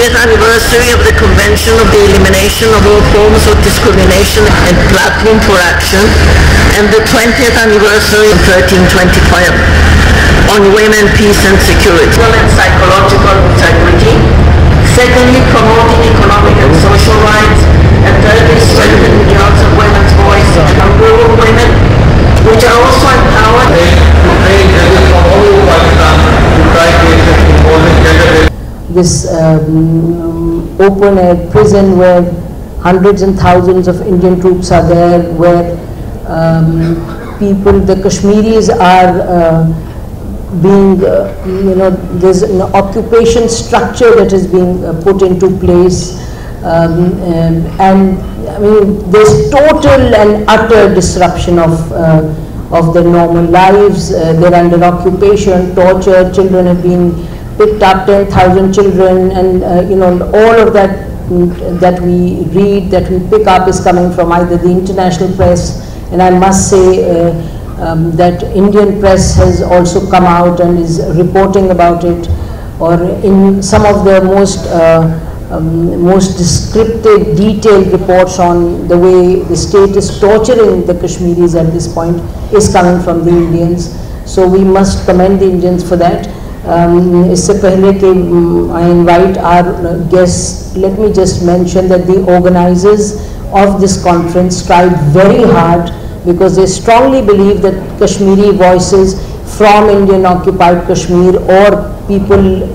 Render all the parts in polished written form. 50th anniversary of the Convention of the Elimination of All Forms of Discrimination and Platform for Action, and the 20th anniversary of 1325 on women, peace and security. Women's psychological integrity. Secondly, promoting economic and social rights. And thirdly, strengthening the rights of women's voice and rural women, which are also empowered to play a role for all of Pakistan to try cases involving gender-based. This open-air prison where hundreds and thousands of Indian troops are there, where people, the Kashmiris are being, there's an occupation structure that is being put into place, and I mean, there's total and utter disruption of their normal lives. They're under occupation, torture, children have been picked up, 10,000 children, and all of that that we read, that we pick up, is coming from either the international press, and I must say that Indian press has also come out and is reporting about it, or in some of the most descriptive, detailed reports on the way the state is torturing the Kashmiris at this point is coming from the Indians. So we must commend the Indians for that. इससे पहले कि I invite our guests, let me just mention that the organizers of this conference tried very hard because they strongly believe that Kashmiri voices from Indian occupied Kashmir or people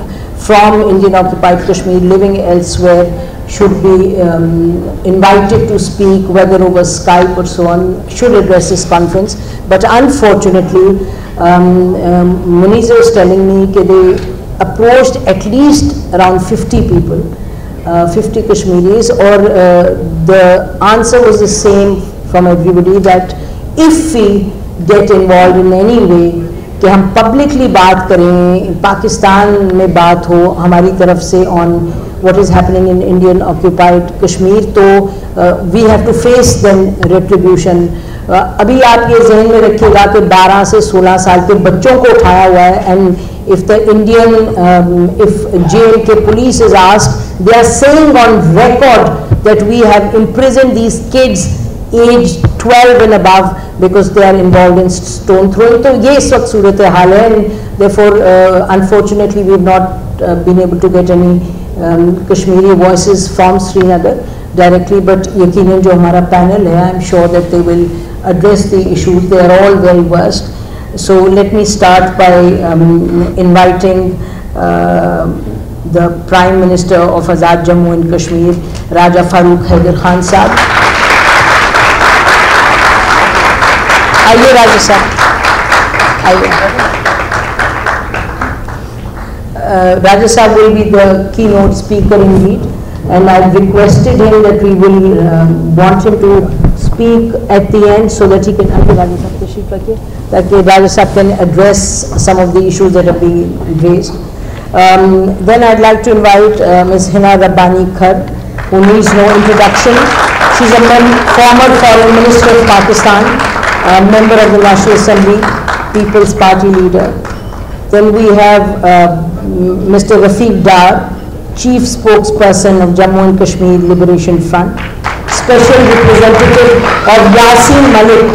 from Indian occupied Kashmir living elsewhere should be invited to speak, whether over Skype or so on, should address this conference. But unfortunately, Muniza was telling me that they approached at least around 50 people, 50 Kashmiris, or the answer was the same from everybody, that if we get involved in any way, कि हम publicly बात करें, पाकिस्तान में बात हो हमारी तरफ से on what is happening in Indian occupied Kashmir, तो we have to face then retribution. अभी आप ये जहन में रखिएगा कि 12 से 16 साल के बच्चों को उठाया हुआ है, and if the Indian, if JNK police is asked, they are saying on record that we have imprisoned these kids aged 12 and above because they are involved in stone throwing. So ye is waqt surat haal hai, and therefore unfortunately we have not been able to get any Kashmiri voices from Srinagar directly, but yakeenan jo hamara panel hai, I am sure that they will address the issues. They are all well versed. So let me start by inviting the Prime Minister of Azad Jammu and Kashmir, Raja Farooq Haider Khan Sahib. आइए राजा साहब, आइए. Raja Sahib will be the keynote speaker indeed, and I've requested him that we will want him to speak at the end so that he can, Raja Sahib can address some of the issues that are being raised. Then I'd like to invite Ms. Hina Rabbani Khar, who needs no introduction. She's a former Foreign Minister of Pakistan, a member of the National Assembly, People's Party leader. Then we have Mr. Rafiq Dar, Chief Spokesperson of Jammu and Kashmir Liberation Front, Special Representative of Yasin Malik.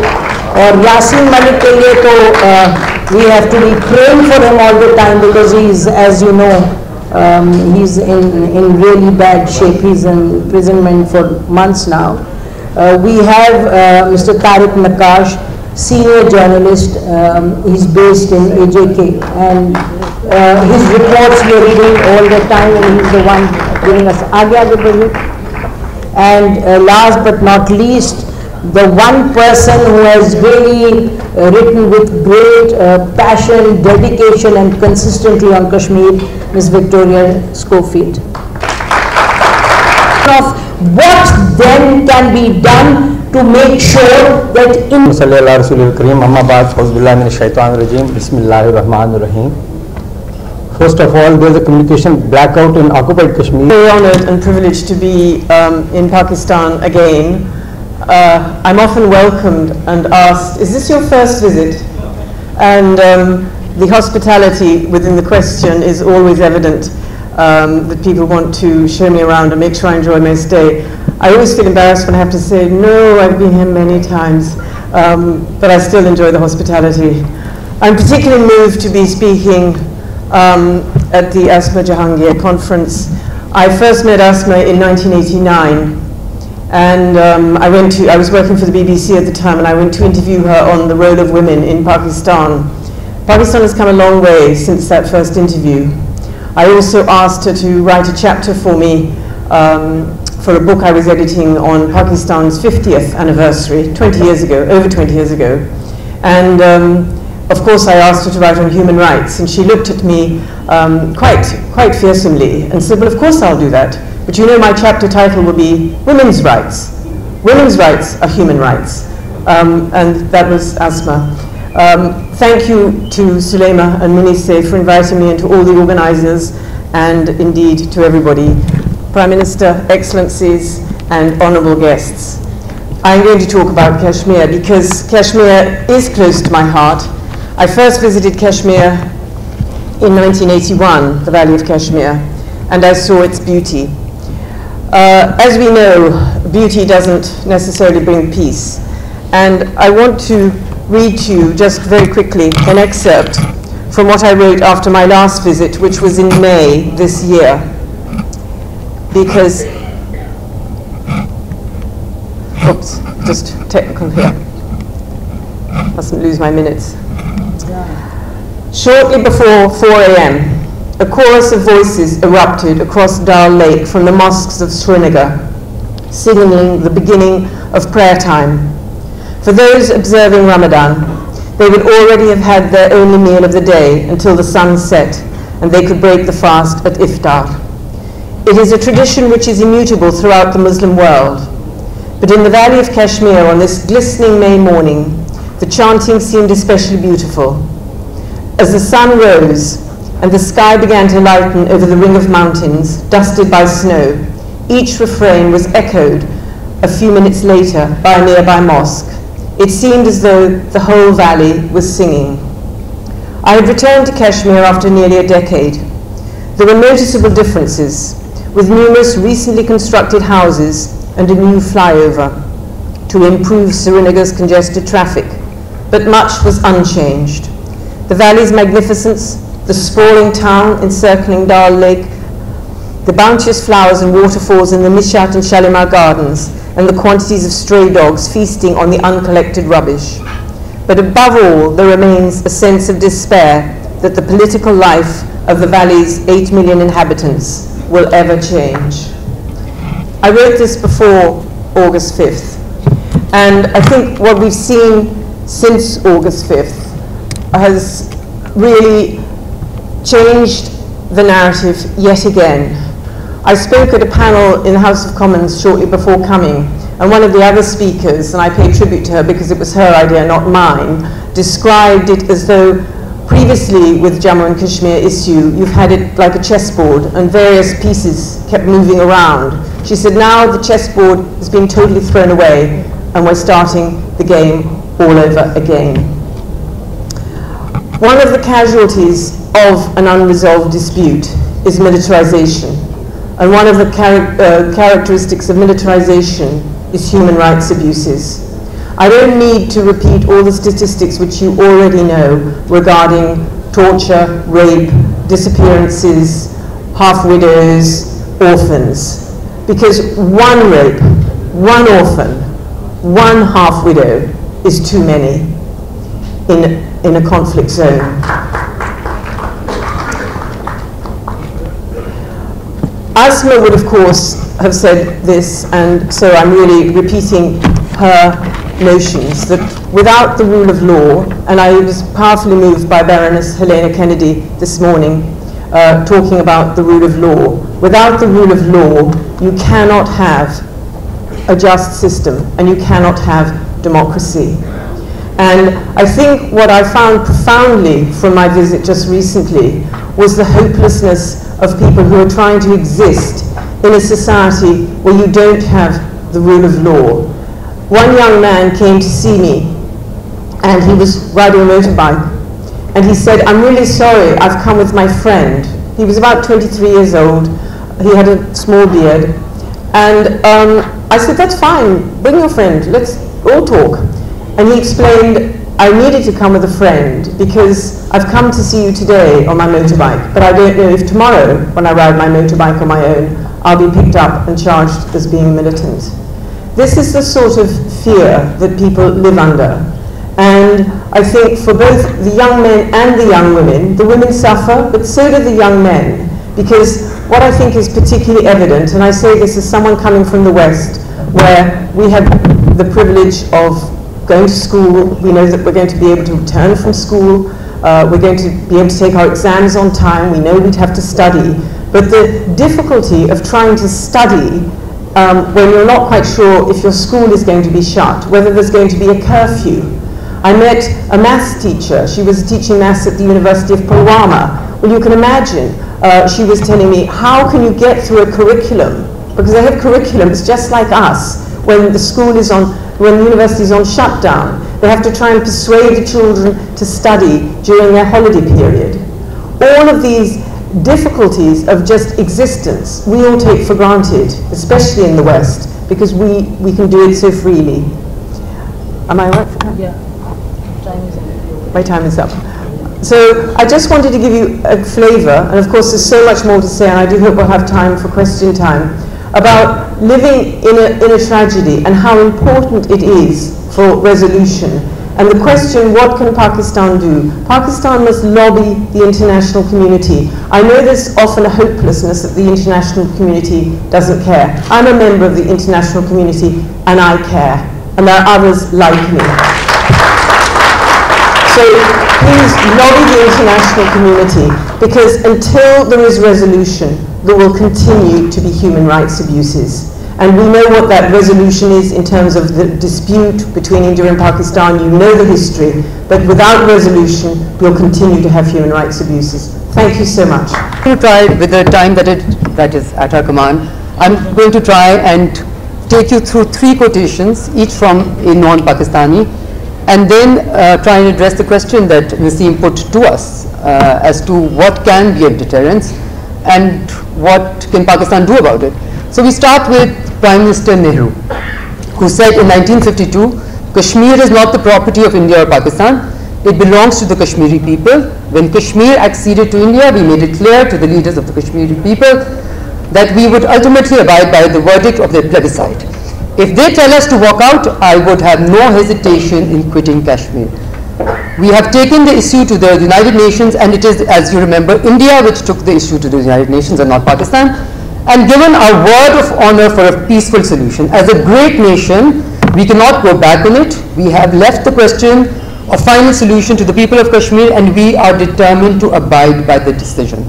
Or Yasin Malik ke liye to we have to be praying for him all the time because he is, as you know, he's in really bad shape. He's in imprisonment for months now. We have Mr. Tariq Naqash, senior journalist. He's based in AJK, and his reports we are reading all the time, and he's the one giving us Agya. And last but not least, the one person who has really written with great passion, dedication, and consistently on Kashmir, Ms. Victoria Schofield. What then can be done to make sure that in Sallallahu Alaihi Wasallam, Amma Ba'd, A'udhu Billahi Minash Shaitanir Rajeem, Bismillahir Rahmanir Rahim. First of all, there is a communication blackout in occupied Kashmir. Very honored and privileged to be in Pakistan again. I'm often welcomed and asked, is this your first visit? And the hospitality within the question is always evident. that people want to show me around and make sure I enjoy my stay. I always feel embarrassed when I have to say, no, I've been here many times, but I still enjoy the hospitality. I'm particularly moved to be speaking at the Asma Jahangir conference. I first met Asma in 1989. And I was working for the BBC at the time, and I went to interview her on the role of women in Pakistan. Pakistan has come a long way since that first interview. I also asked her to write a chapter for me for a book I was editing on Pakistan's 50th anniversary, 20 years ago, over 20 years ago. And of course, I asked her to write on human rights, and she looked at me quite fearsomely and said, well, of course I'll do that. But you know, my chapter title will be Women's Rights. Women's rights are human rights. And that was Asma. Thank you to Sulema and Munise for inviting me, and to all the organizers, and indeed to everybody. Prime Minister, Excellencies, and honorable guests. I'm going to talk about Kashmir because Kashmir is close to my heart. I first visited Kashmir in 1981, the Valley of Kashmir, and I saw its beauty. As we know, beauty doesn't necessarily bring peace. And I want to read to you, just very quickly, an excerpt from what I wrote after my last visit, which was in May this year. Because, oops, just technical here. Mustn't lose my minutes. Shortly before 4 a.m., a chorus of voices erupted across Dal Lake from the mosques of Srinagar, signaling the beginning of prayer time. For those observing Ramadan, they would already have had their only meal of the day until the sun set, and they could break the fast at iftar. It is a tradition which is immutable throughout the Muslim world. But in the Valley of Kashmir on this glistening May morning, the chanting seemed especially beautiful. As the sun rose, and the sky began to lighten over the ring of mountains, dusted by snow. Each refrain was echoed a few minutes later by a nearby mosque. It seemed as though the whole valley was singing. I had returned to Kashmir after nearly a decade. There were noticeable differences, with numerous recently constructed houses and a new flyover to improve Srinagar's congested traffic, but much was unchanged. The valley's magnificence, the sprawling town encircling Dal Lake, the bounteous flowers and waterfalls in the Nishat and Shalimar gardens, and the quantities of stray dogs feasting on the uncollected rubbish. But above all, there remains a sense of despair that the political life of the valley's 8 million inhabitants will ever change. I wrote this before August 5th, and I think what we've seen since August 5th has really changed the narrative yet again. I spoke at a panel in the House of Commons shortly before coming, and one of the other speakers, and I pay tribute to her because it was her idea, not mine, described it as though previously with Jammu and Kashmir issue, you've had it like a chessboard and various pieces kept moving around. She said now the chessboard has been totally thrown away and we're starting the game all over again. One of the casualties of an unresolved dispute is militarization. And one of the characteristics of militarization is human rights abuses. I don't need to repeat all the statistics which you already know regarding torture, rape, disappearances, half-widows, orphans. Because one rape, one orphan, one half-widow is too many in a conflict zone. Asma would, of course, have said this, and so I'm really repeating her notions that without the rule of law, and I was powerfully moved by Baroness Helena Kennedy this morning talking about the rule of law. Without the rule of law, you cannot have a just system, and you cannot have democracy. And I think what I found profoundly from my visit just recently was the hopelessness of people who are trying to exist in a society where you don't have the rule of law. One young man came to see me, and he was riding a motorbike. And he said, I'm really sorry, I've come with my friend. He was about 23 years old. He had a small beard. And I said, that's fine, bring your friend, let's all talk. And he explained, I needed to come with a friend because I've come to see you today on my motorbike, but I don't know if tomorrow, when I ride my motorbike on my own, I'll be picked up and charged as being militant. This is the sort of fear that people live under. And I think for both the young men and the young women, the women suffer, but so do the young men. Because what I think is particularly evident, and I say this as someone coming from the West, where we have the privilege of going to school, we know that we're going to be able to return from school, we're going to be able to take our exams on time, we know we'd have to study. But the difficulty of trying to study when you're not quite sure if your school is going to be shut, whether there's going to be a curfew. I met a maths teacher. She was teaching maths at the University of Pulwama. Well, you can imagine. She was telling me, how can you get through a curriculum? Because they have curriculums just like us. When the school is on, when the university is on shutdown, they have to try and persuade the children to study during their holiday period. All of these difficulties of just existence, we all take for granted, especially in the West, because we can do it so freely. Am I right for that? Yeah. Time is up. My time is up. So I just wanted to give you a flavor, and of course there's so much more to say, and I do hope we'll have time for question time, about living in a tragedy and how important it is for resolution. And the question, what can Pakistan do? Pakistan must lobby the international community. I know there's often a hopelessness that the international community doesn't care. I'm a member of the international community, and I care. And there are others like me. So please lobby the international community, because until there is resolution, there will continue to be human rights abuses. And we know what that resolution is in terms of the dispute between India and Pakistan. You know the history. But without resolution, we'll continue to have human rights abuses. Thank you so much. I'm going to try, with the time that is at our command, I'm going to try and take you through three quotations, each from a non-Pakistani, and then try and address the question that Naseem put to us as to what can be a deterrence and what can Pakistan do about it. So we start with Prime Minister Nehru, who said in 1952, Kashmir is not the property of India or Pakistan, it belongs to the Kashmiri people. When Kashmir acceded to India, we made it clear to the leaders of the Kashmiri people that we would ultimately abide by the verdict of their plebiscite. If they tell us to walk out, I would have no hesitation in quitting Kashmir. We have taken the issue to the United Nations, and it is, as you remember, India which took the issue to the United Nations and not Pakistan, and given our word of honor for a peaceful solution. As a great nation, we cannot go back on it. We have left the question of final solution to the people of Kashmir, and we are determined to abide by the decision.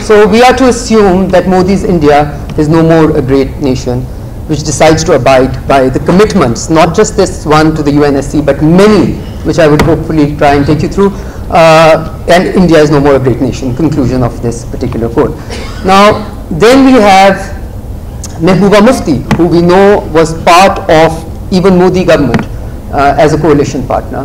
So we are to assume that Modi's India is no more a great nation, which decides to abide by the commitments, not just this one to the UNSC, but many, which I would hopefully try and take you through. And India is no more a great nation, conclusion of this particular quote. Now, then we have Mehbooba Mufti, who we know was part of even Modi government as a coalition partner,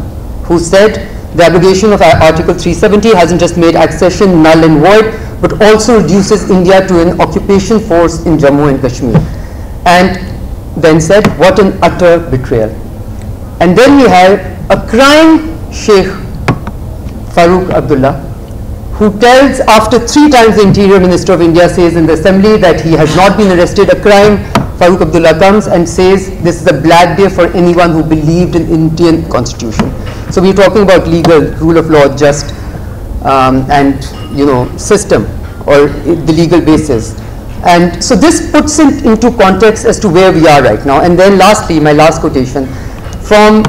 who said the abrogation of Article 370 hasn't just made accession null and void, but also reduces India to an occupation force in Jammu and Kashmir. And then said, what an utter betrayal. And then we have a crying Sheikh Farooq Abdullah, who tells, after three times the Interior Minister of India says in the assembly that he has not been arrested, a crying Farooq Abdullah comes and says, this is a black day for anyone who believed in Indian constitution. So we're talking about legal, rule of law, just, and system, or the legal basis. And so this puts it into context as to where we are right now. And then lastly, my last quotation from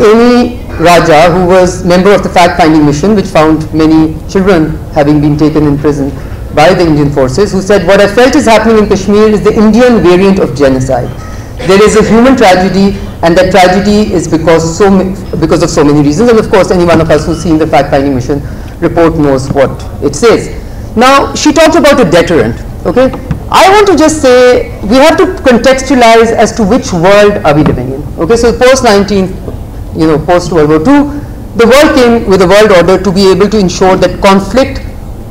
Amy Raja, who was member of the fact-finding mission, which found many children having been taken in prison by the Indian forces, who said, what I felt is happening in Kashmir is the Indian variant of genocide. There is a human tragedy, and that tragedy is because of so many reasons. And of course, any one of us who's seen the fact-finding mission report knows what it says. Now, she talked about a deterrent, okay? I want to just say, we have to contextualize as to which world are we living in, okay? So post-World War II, the world came with a world order to be able to ensure that conflict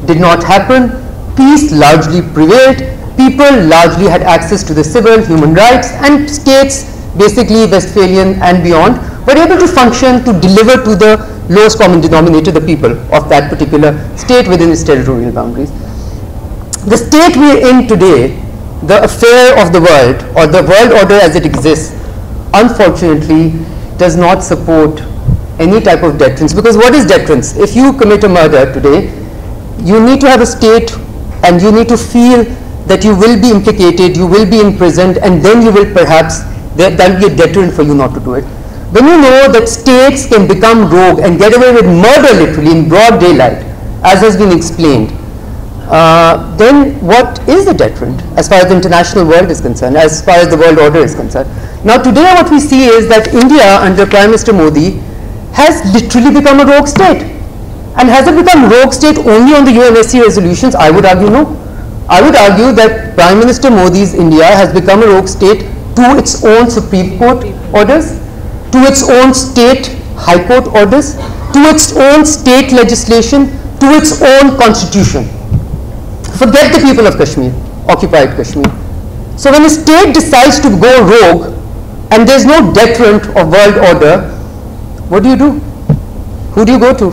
did not happen. Peace largely prevailed. People largely had access to the civil, human rights, and states, basically Westphalian and beyond, were able to function to deliver to the lowest common denominator, the people of that particular state within its territorial boundaries. The state we are in today, the affair of the world, or the world order as it exists, unfortunately does not support any type of deterrence. Because what is deterrence? If you commit a murder today, you need to have a state and you need to feel that you will be implicated, you will be imprisoned, and then you will perhaps, that will be a deterrent for you not to do it. When you know that states can become rogue and get away with murder literally in broad daylight, as has been explained, then what is the deterrent as far as the international world is concerned, as far as the world order is concerned? Now today what we see is that India under Prime Minister Modi has literally become a rogue state. And has it become rogue state only on the UNSC resolutions? I would argue no. I would argue that Prime Minister Modi's India has become a rogue state to its own Supreme Court orders, to its own state High Court orders, to its own state legislation, to its own constitution. Forget the people of Kashmir, occupied Kashmir. So when a state decides to go rogue and there's no deterrent of world order, what do you do? Who do you go to?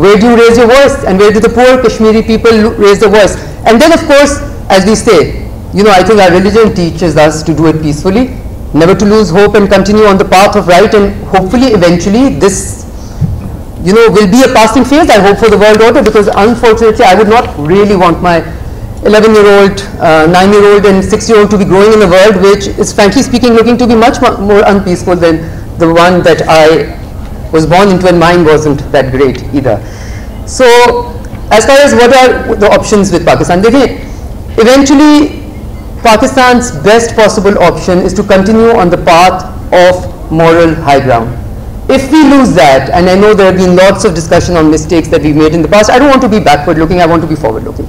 Where do you raise your voice? And where do the poor Kashmiri people raise their voice? And then of course, as we say, you know, I think our religion teaches us to do it peacefully, never to lose hope and continue on the path of right, and hopefully eventually this, you know, will be a passing phase, I hope, for the world order, because unfortunately I would not really want my 11-year-old, 9-year-old and 6-year-old to be growing in a world which is, frankly speaking, looking to be much more unpeaceful than the one that I was born into, and mine wasn't that great either. So as far as what are the options with Pakistan, eventually Pakistan's best possible option is to continue on the path of moral high ground. If we lose that, and I know there have been lots of discussion on mistakes that we've made in the past, I don't want to be backward looking, I want to be forward looking.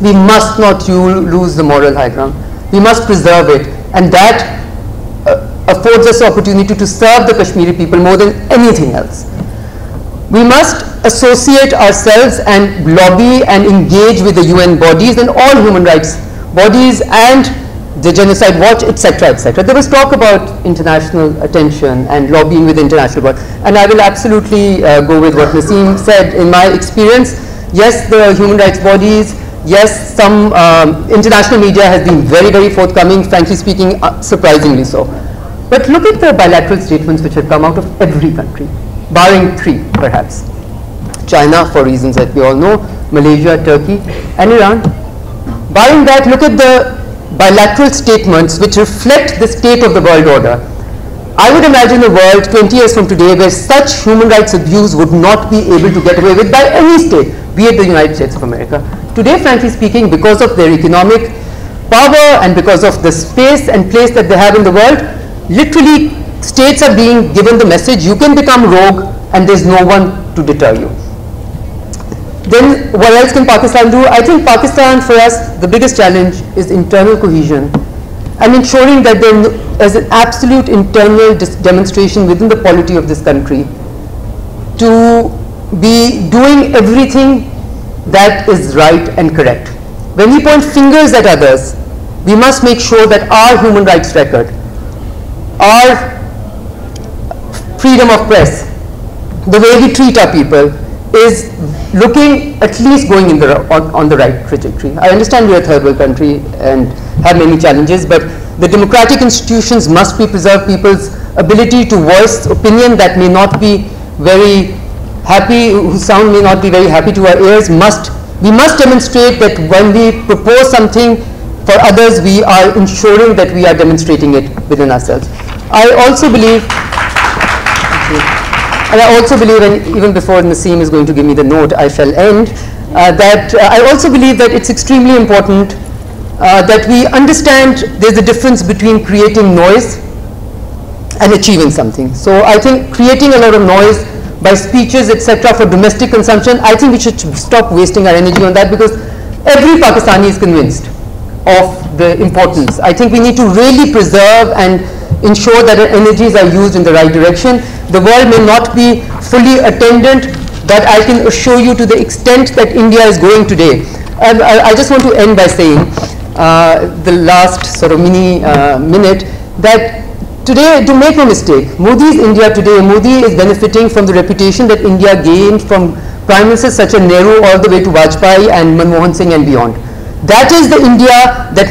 We must not lose the moral high ground. We must preserve it, and that affords us the opportunity to serve the Kashmiri people more than anything else. We must associate ourselves and lobby and engage with the UN bodies and all human rights bodies and the Genocide Watch, etc., etc. There was talk about international attention and lobbying with the international body, and I will absolutely go with what Naseem said. In my experience, yes, the human rights bodies, yes, some international media has been very, very forthcoming, frankly speaking, surprisingly so. But look at the bilateral statements which have come out of every country, barring three perhaps. China, for reasons that we all know, Malaysia, Turkey, and Iran. Barring that, look at the bilateral statements which reflect the state of the world order. I would imagine a world 20 years from today where such human rights abuse would not be able to get away with by any state, be it the United States of America. Today, frankly speaking, because of their economic power and because of the space and place that they have in the world, literally states are being given the message, you can become rogue and there's no one to deter you. Then what else can Pakistan do? I think Pakistan, for us, the biggest challenge is internal cohesion and ensuring that there is an absolute internal demonstration within the polity of this country to be doing everything that is right and correct. When we point fingers at others, we must make sure that our human rights record, our freedom of press, the way we treat our people, is looking at least going in the, on the right trajectory. I understand we are a third world country and have many challenges, but the democratic institutions must be preserved. People's ability to voice opinion that may not be very happy, whose sound may not be very happy to our ears, we must demonstrate that when we propose something for others, we are ensuring that we are demonstrating it within ourselves. I also believe, and even before Naseem is going to give me the note, I shall end, I also believe that it's extremely important that we understand there's a difference between creating noise and achieving something. So I think creating a lot of noise by speeches, etc., for domestic consumption, I think we should stop wasting our energy on that, because every Pakistani is convinced of the importance. I think we need to really preserve and ensure that our energies are used in the right direction. The world may not be fully attendant But I can assure you, to the extent that India is going today, I just want to end by saying the last sort of mini minute, that today, to make no mistake, Modi's India today, Modi is benefiting from the reputation that India gained from prime ministers such as Nehru all the way to Vajpayee and Manmohan Singh and beyond. That is the India that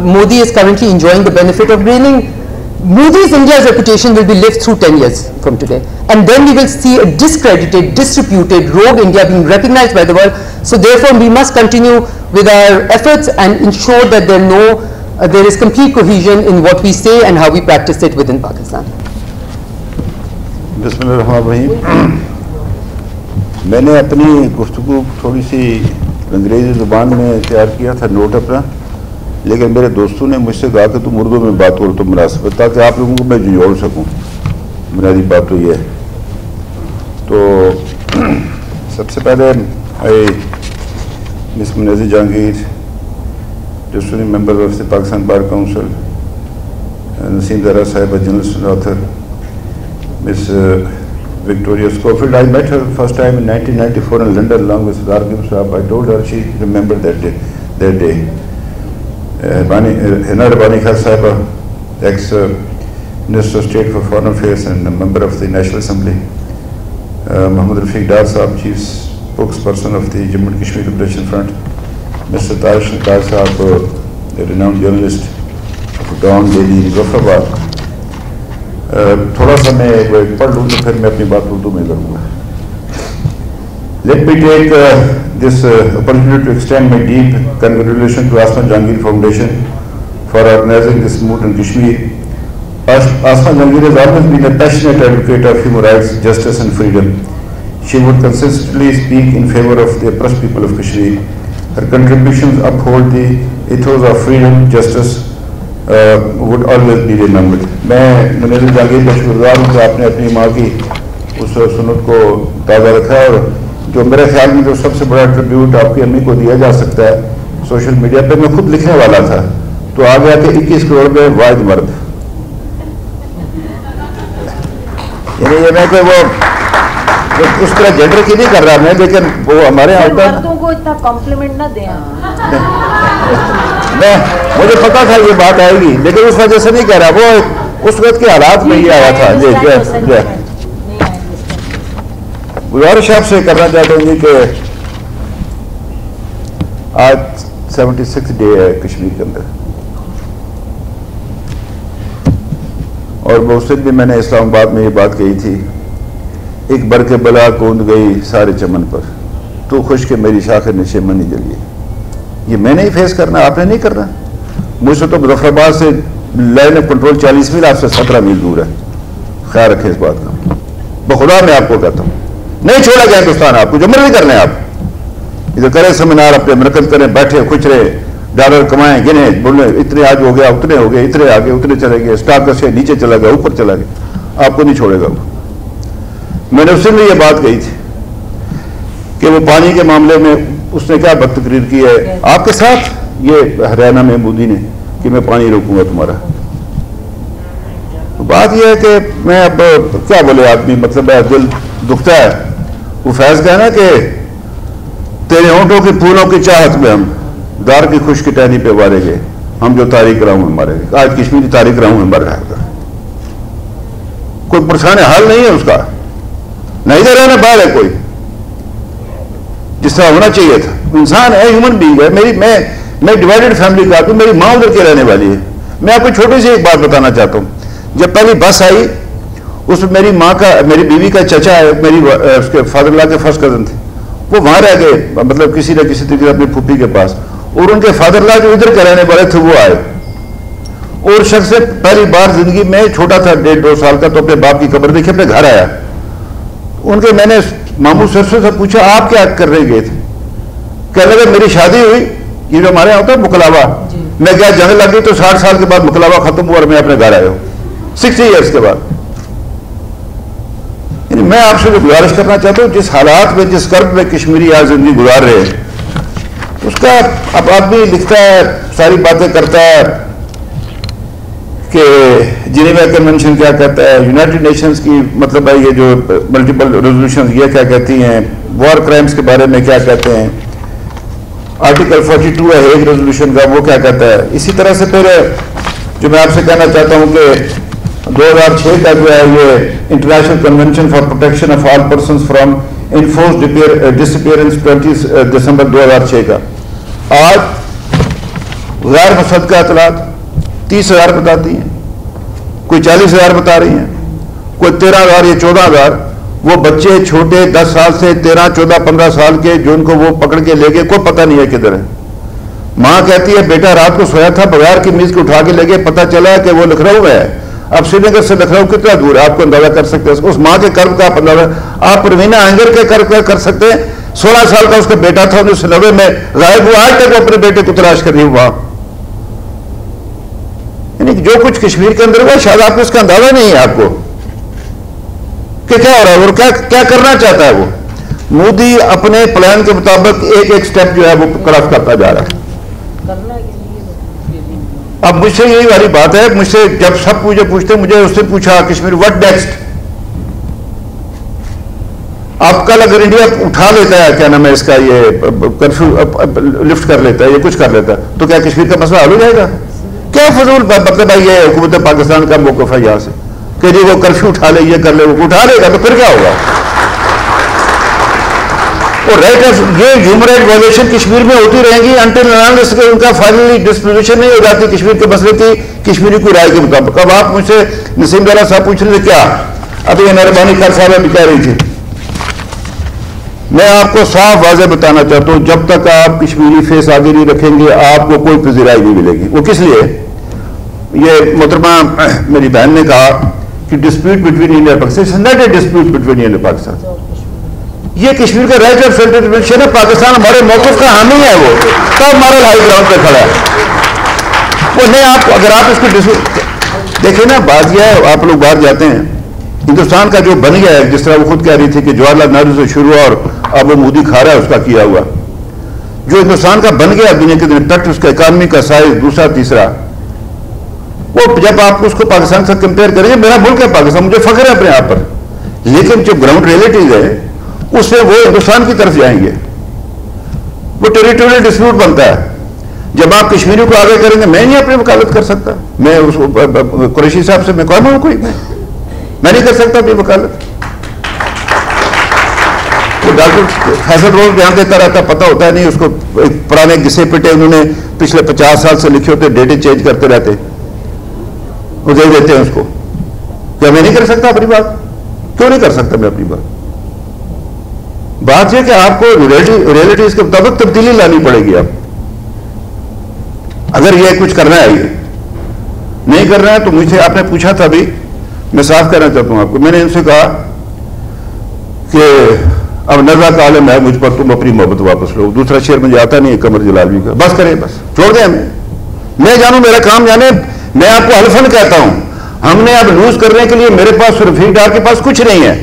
Modi is currently enjoying the benefit of gaining. Modi's India's reputation will be lived through 10 years from today. And then we will see a discredited, disreputed, rogue India being recognized by the world. So therefore, we must continue with our efforts and ensure that there is complete cohesion in what we say and how we practice it within Pakistan. Bismillah ar-Rahman ar-Rahim. मैंने अपनी गुफ्तगू थोड़ी सी अंग्रेजी जुबान में तैयार किया था नोट अपना, लेकिन मेरे दोस्तों ने मुझसे कहा कि तुम उर्दू में बात करो तो मुनासिबत, ताकि आप लोगों को मैं जोड़ सकूँ। बुनियादी बात तो यह है। तो सबसे पहले miss Munazzar Jahangir, district member of the Pakistan bar council, Naseem Dara साहिबा, journalist author, miss Victoria Schofield. I met her first time in 1994 in London along with Sardar Kim Saab. I told her she remembered that day. Hina Rabbani Khar Sahiba, ex-Minister of State for Foreign Affairs and a member of the National Assembly. Rafiq Dar Saab, Chief Spokesperson of the Jammu and Kashmir Liberation Front. Mr. Tariq Naqash Saab, the renowned journalist of Dawn Daily, Ghaffabad. थोड़ा सा मैं एक बार पढ़ लूँ तो फिर मैं अपनी बात उर्दू में करूँगा. Let me take this opportunity to extend my deep congratulations to Asma Jahangir Foundation for organizing this movement in Kashmir. Asma Jahangir has always been a passionate advocate of human rights, justice and freedom. She would consistently speak in favor of the oppressed people of Kashmir. Her contributions uphold the ethos of freedom, justice, would always be remembered. मैं मुनज़्ज़र जहांगीर का शुक्रगुज़ार हूँ कि आपने अपनी माँ की उस सुन्नत को ताज़ा रखा है, और जो मेरे ख्याल में जो सबसे बड़ा ट्रिब्यूट आपकी अम्मी को दिया जा सकता है, सोशल मीडिया पे मैं खुद लिखने वाला था तो आ गया कि 21 करोड़ में वाहिद मर्द, यानी ये मैं कोई वो उस तरह जेंडर की नहीं कर रहा मैं, लेकिन वो हमारे औरतों को इतना कॉम्प्लीमेंट ना दें, मैं मुझे पता था ये बात आएगी, लेकिन उस वजह से नहीं कह रहा, वो उस वक्त के हालात में ही आया था. जी जय गुजारिश आपसे करना चाहता हूँ जी कि आज 76 डे है कश्मीर के अंदर, और बहुत दिन भी मैंने इस्लामाबाद में ये बात कही थी, एक बर के बला कूद गई सारे चमन पर, तो खुश के मेरी शाखे ने चमन ही जलिए. ये मैंने ही फेस करना, आपने नहीं करना. मुझसे तो मुजफ्फराबाद से लाइन ऑफ कंट्रोल 40 मील, आपसे 17 मील दूर है. ख्याल रखें इस बात का, बखुदा मैं आपको कहता हूँ, नहीं छोड़ा गया हिंदुस्तान आपको, जो मर्जी करना है आप इधर करें, सेमिनार अपने मरकज करें, बैठे खुश रहे, डॉलर कमाएं, गिने बोले इतने आज हो गया, उतने हो गए, इतने आगे उतने चले गए, स्टॉक का शेयर नीचे चला गया, ऊपर चला गया, आपको नहीं छोड़ेगा. मैंने उससे भी ये बात कही थी कि वो पानी के मामले में उसने क्या बदतकरीर की है आपके साथ, ये हरियाणा में मोदी ने, कि मैं पानी रोकूंगा तुम्हारा. बात यह है कि मैं अब क्या बोले आदमी, मतलब है दिल दुखता है. वो फैज कहना कि तेरे होंठों के फूलों की चाहत में हम दार की खुश की टहनी पे वारे गए, हम जो तारीख राहू में मारे गए. आज कश्मीरी तारीख राहू में मर रहा है, कोई परेशान हाल नहीं है उसका, ना इधर है ना बाहर है कोई, जिस तरह होना चाहिए था. इंसान है, ह्यूमन बीइंग है. मैं डिवाइडेड फैमिली का आदमी, मेरी माँ उधर के रहने वाली है. मैं आपको छोटी सी एक बात बताना चाहता हूँ. जब पहली बस आई उसमें मेरी माँ का, मेरी बीवी का चचा है, मेरी उसके फादर ला के फर्स्ट कजन थे, वो वहाँ रह गए, मतलब किसी न किसी तरीके से अपनी फूफी के पास, और उनके फादर ला जो इधर के रहने वाले थे वो आए, और शख्स पहली बार जिंदगी में, छोटा था 1.5-2 साल का, तो अपने बाप की कब्र देखी, अपने घर आया. उनके मैंने मामू सरसों से पूछा आप क्या करने गए थे, कहने लगे मेरी शादी हुई, ये जो हमारे यहाँ होता है मुकलावा, मैं क्या जंग लग गई, तो 60 साल के बाद मुकलावा खत्म हुआ और मैं अपने घर आया हूँ 60 ईयर्स के बाद. यानी मैं आपसे जो गुजारिश करना चाहता हूँ, जिस हालात में, जिस कर्ब में कश्मीरी आज जिंदगी गुजार रहे हैं, उसका अब आदमी लिखता है, सारी बातें करता है, कि जिनेवा कन्वेंशन क्या कहता है, यूनाइटेड नेशंस की मतलब है ये जो मल्टीपल रेजोल्यूशन ये क्या कहती हैं, वॉर क्राइम्स के बारे में क्या कहते हैं, आर्टिकल 42 है एक रेजोल्यूशन का वो क्या कहता है। इसी तरह से फिर जो मैं आपसे कहना चाहता हूँ कि 2006 का जो है ये international convention for protection of all person from enforce disappearance 20 December 2006 का, आज गैर मुसद्दक़ का इत्तला 30,000 बताती हैं, कोई 40,000 बता रही हैं, कोई 13,000 या 14,000। वो बच्चे छोटे 10 साल से 13, 14, 15 साल के जो उनको वो पकड़ के ले गए, कोई पता नहीं है किधर है। माँ कहती है बेटा रात को सोया था, बगैर की मीज को उठा के ले गए, पता चला कि वो लखनऊ में है। अब श्रीनगर से लखनऊ कितना दूर है आपको अंदाजा कर सकते हैं, उस माँ के कर्म का आप अंदाजा, आप परवीना आंगर के कर्म का कर सकते हैं। 16 साल का उसका बेटा था 1990 में गायब हुआ, आज तक वो अपने बेटे को तलाश कर रही हुआ। जो कुछ कश्मीर के अंदर हुआ शायद आपको इसका अंदाजा नहीं है आपको कि क्या हो रहा है और क्या करना चाहता है। वो मोदी अपने प्लान के मुताबिक एक स्टेप जो है वो क्रॉस करता जा रहा है। अब मुझसे यही वाली बात है, मुझसे जब सब मुझे पूछते, मुझे उससे पूछा कश्मीर व्हाट नेक्स्ट। आप कल अगर इंडिया उठा लेता है क्या नाम है इसका ये कर्फ्यू लिफ्ट कर लेता है, ये कुछ कर लेता है, तो क्या कश्मीर का मसला हल हो जाएगा? क्या फजूल मतलब भाई ये हुकूमत पाकिस्तान का मौकफ है यहाँ से कि जी वो कर्फ्यू उठा ले, ये कर ले, वो उठा लेगा तो फिर क्या होगा? और राइट ऑफ ये ह्यूमन राइट वायलेशन कश्मीर में होती रहेंगी अंटिल उनका फाइनली डिस्पोजिशन नहीं हो जाती कश्मीर के मसले की, कश्मीरी की राय के मुताबिक। अब आप मुझसे नसीम दारा साहब पूछ रहे थे क्या, अभी हिना रब्बानी खार साहब भी कह रही थी, मैं आपको साफ वाजह बताना चाहता हूं जब तक आप कश्मीरी फेस आगे नहीं रखेंगे आपको कोई पजीराई नहीं मिलेगी। वो किस लिए? ये मोहतरमा मेरी बहन ने कहा कि dispute between India and Pakistan, not a dispute between India and Pakistan. ये कश्मीर का राइट ऑफ सेल्फ डिटर्मिनेशन है, पाकिस्तान हमारे मौकफ का हामी है, वो सब हमारे हाई ग्राउंड पर खड़ा है। वो नहीं आप अगर आप इसको डिस्प्यूट देखें ना, बात यह है आप लोग बाहर जाते हैं हिंदुस्तान का जो बन गया है, जिस तरह वो खुद कह रही थी कि जवाहरलाल नेहरू से शुरू हुआ और अब वो मोदी खा रहा है उसका किया हुआ, जो हिंदुस्तान का बन गया दुनिया के दिन तट, उसका इकानमी का साइज दूसरा तीसरा, वो जब आप उसको पाकिस्तान से कंपेयर करेंगे, मेरा मुल्क है पाकिस्तान, मुझे फख्र है अपने आप पर, लेकिन जो ग्राउंड रियलिटीज है उसमें वो हिंदुस्तान की तरफ जाएंगे, वो टेरिटोरियल डिस्प्यूट बनता है। जब आप कश्मीरी को आगे करेंगे, मैं नहीं अपनी वकालत कर सकता, मैं उसको कुरैशी साहब से मैं कौन हूँ, कोई मैं नहीं कर सकता भी वकालत। तो डॉक्टर फैसल रोज ध्यान देता रहता, पता होता है नहीं उसको, पुराने घिसे पिटे उन्होंने पिछले 50 साल से लिखे होते, डेटे चेंज करते रहते, वो दे देते हैं उसको। क्या मैं नहीं कर सकता अपनी बात? क्यों नहीं कर सकता मैं अपनी बात? बात यह कि आपको रियलिटीज के मुताबिक तब्दीली लानी पड़ेगी। आप अगर यह कुछ करना है, ये नहीं करना है तो मुझे आपने पूछा था, अभी मैं साफ कहना चाहता हूँ आपको, मैंने इनसे कहा कि अब नज़ा का आलम है मुझ पर, तुम अपनी मोहब्बत वापस लो। दूसरा शेर मुझे आता नहीं है कमर जलालवी का, बस करें, बस छोड़ दें हमें, मैं जानूँ मेरा काम जाने। मैं आपको हल्फन कहता हूँ, हमने अब लूज करने के लिए मेरे पास रफीक डार के पास कुछ नहीं है,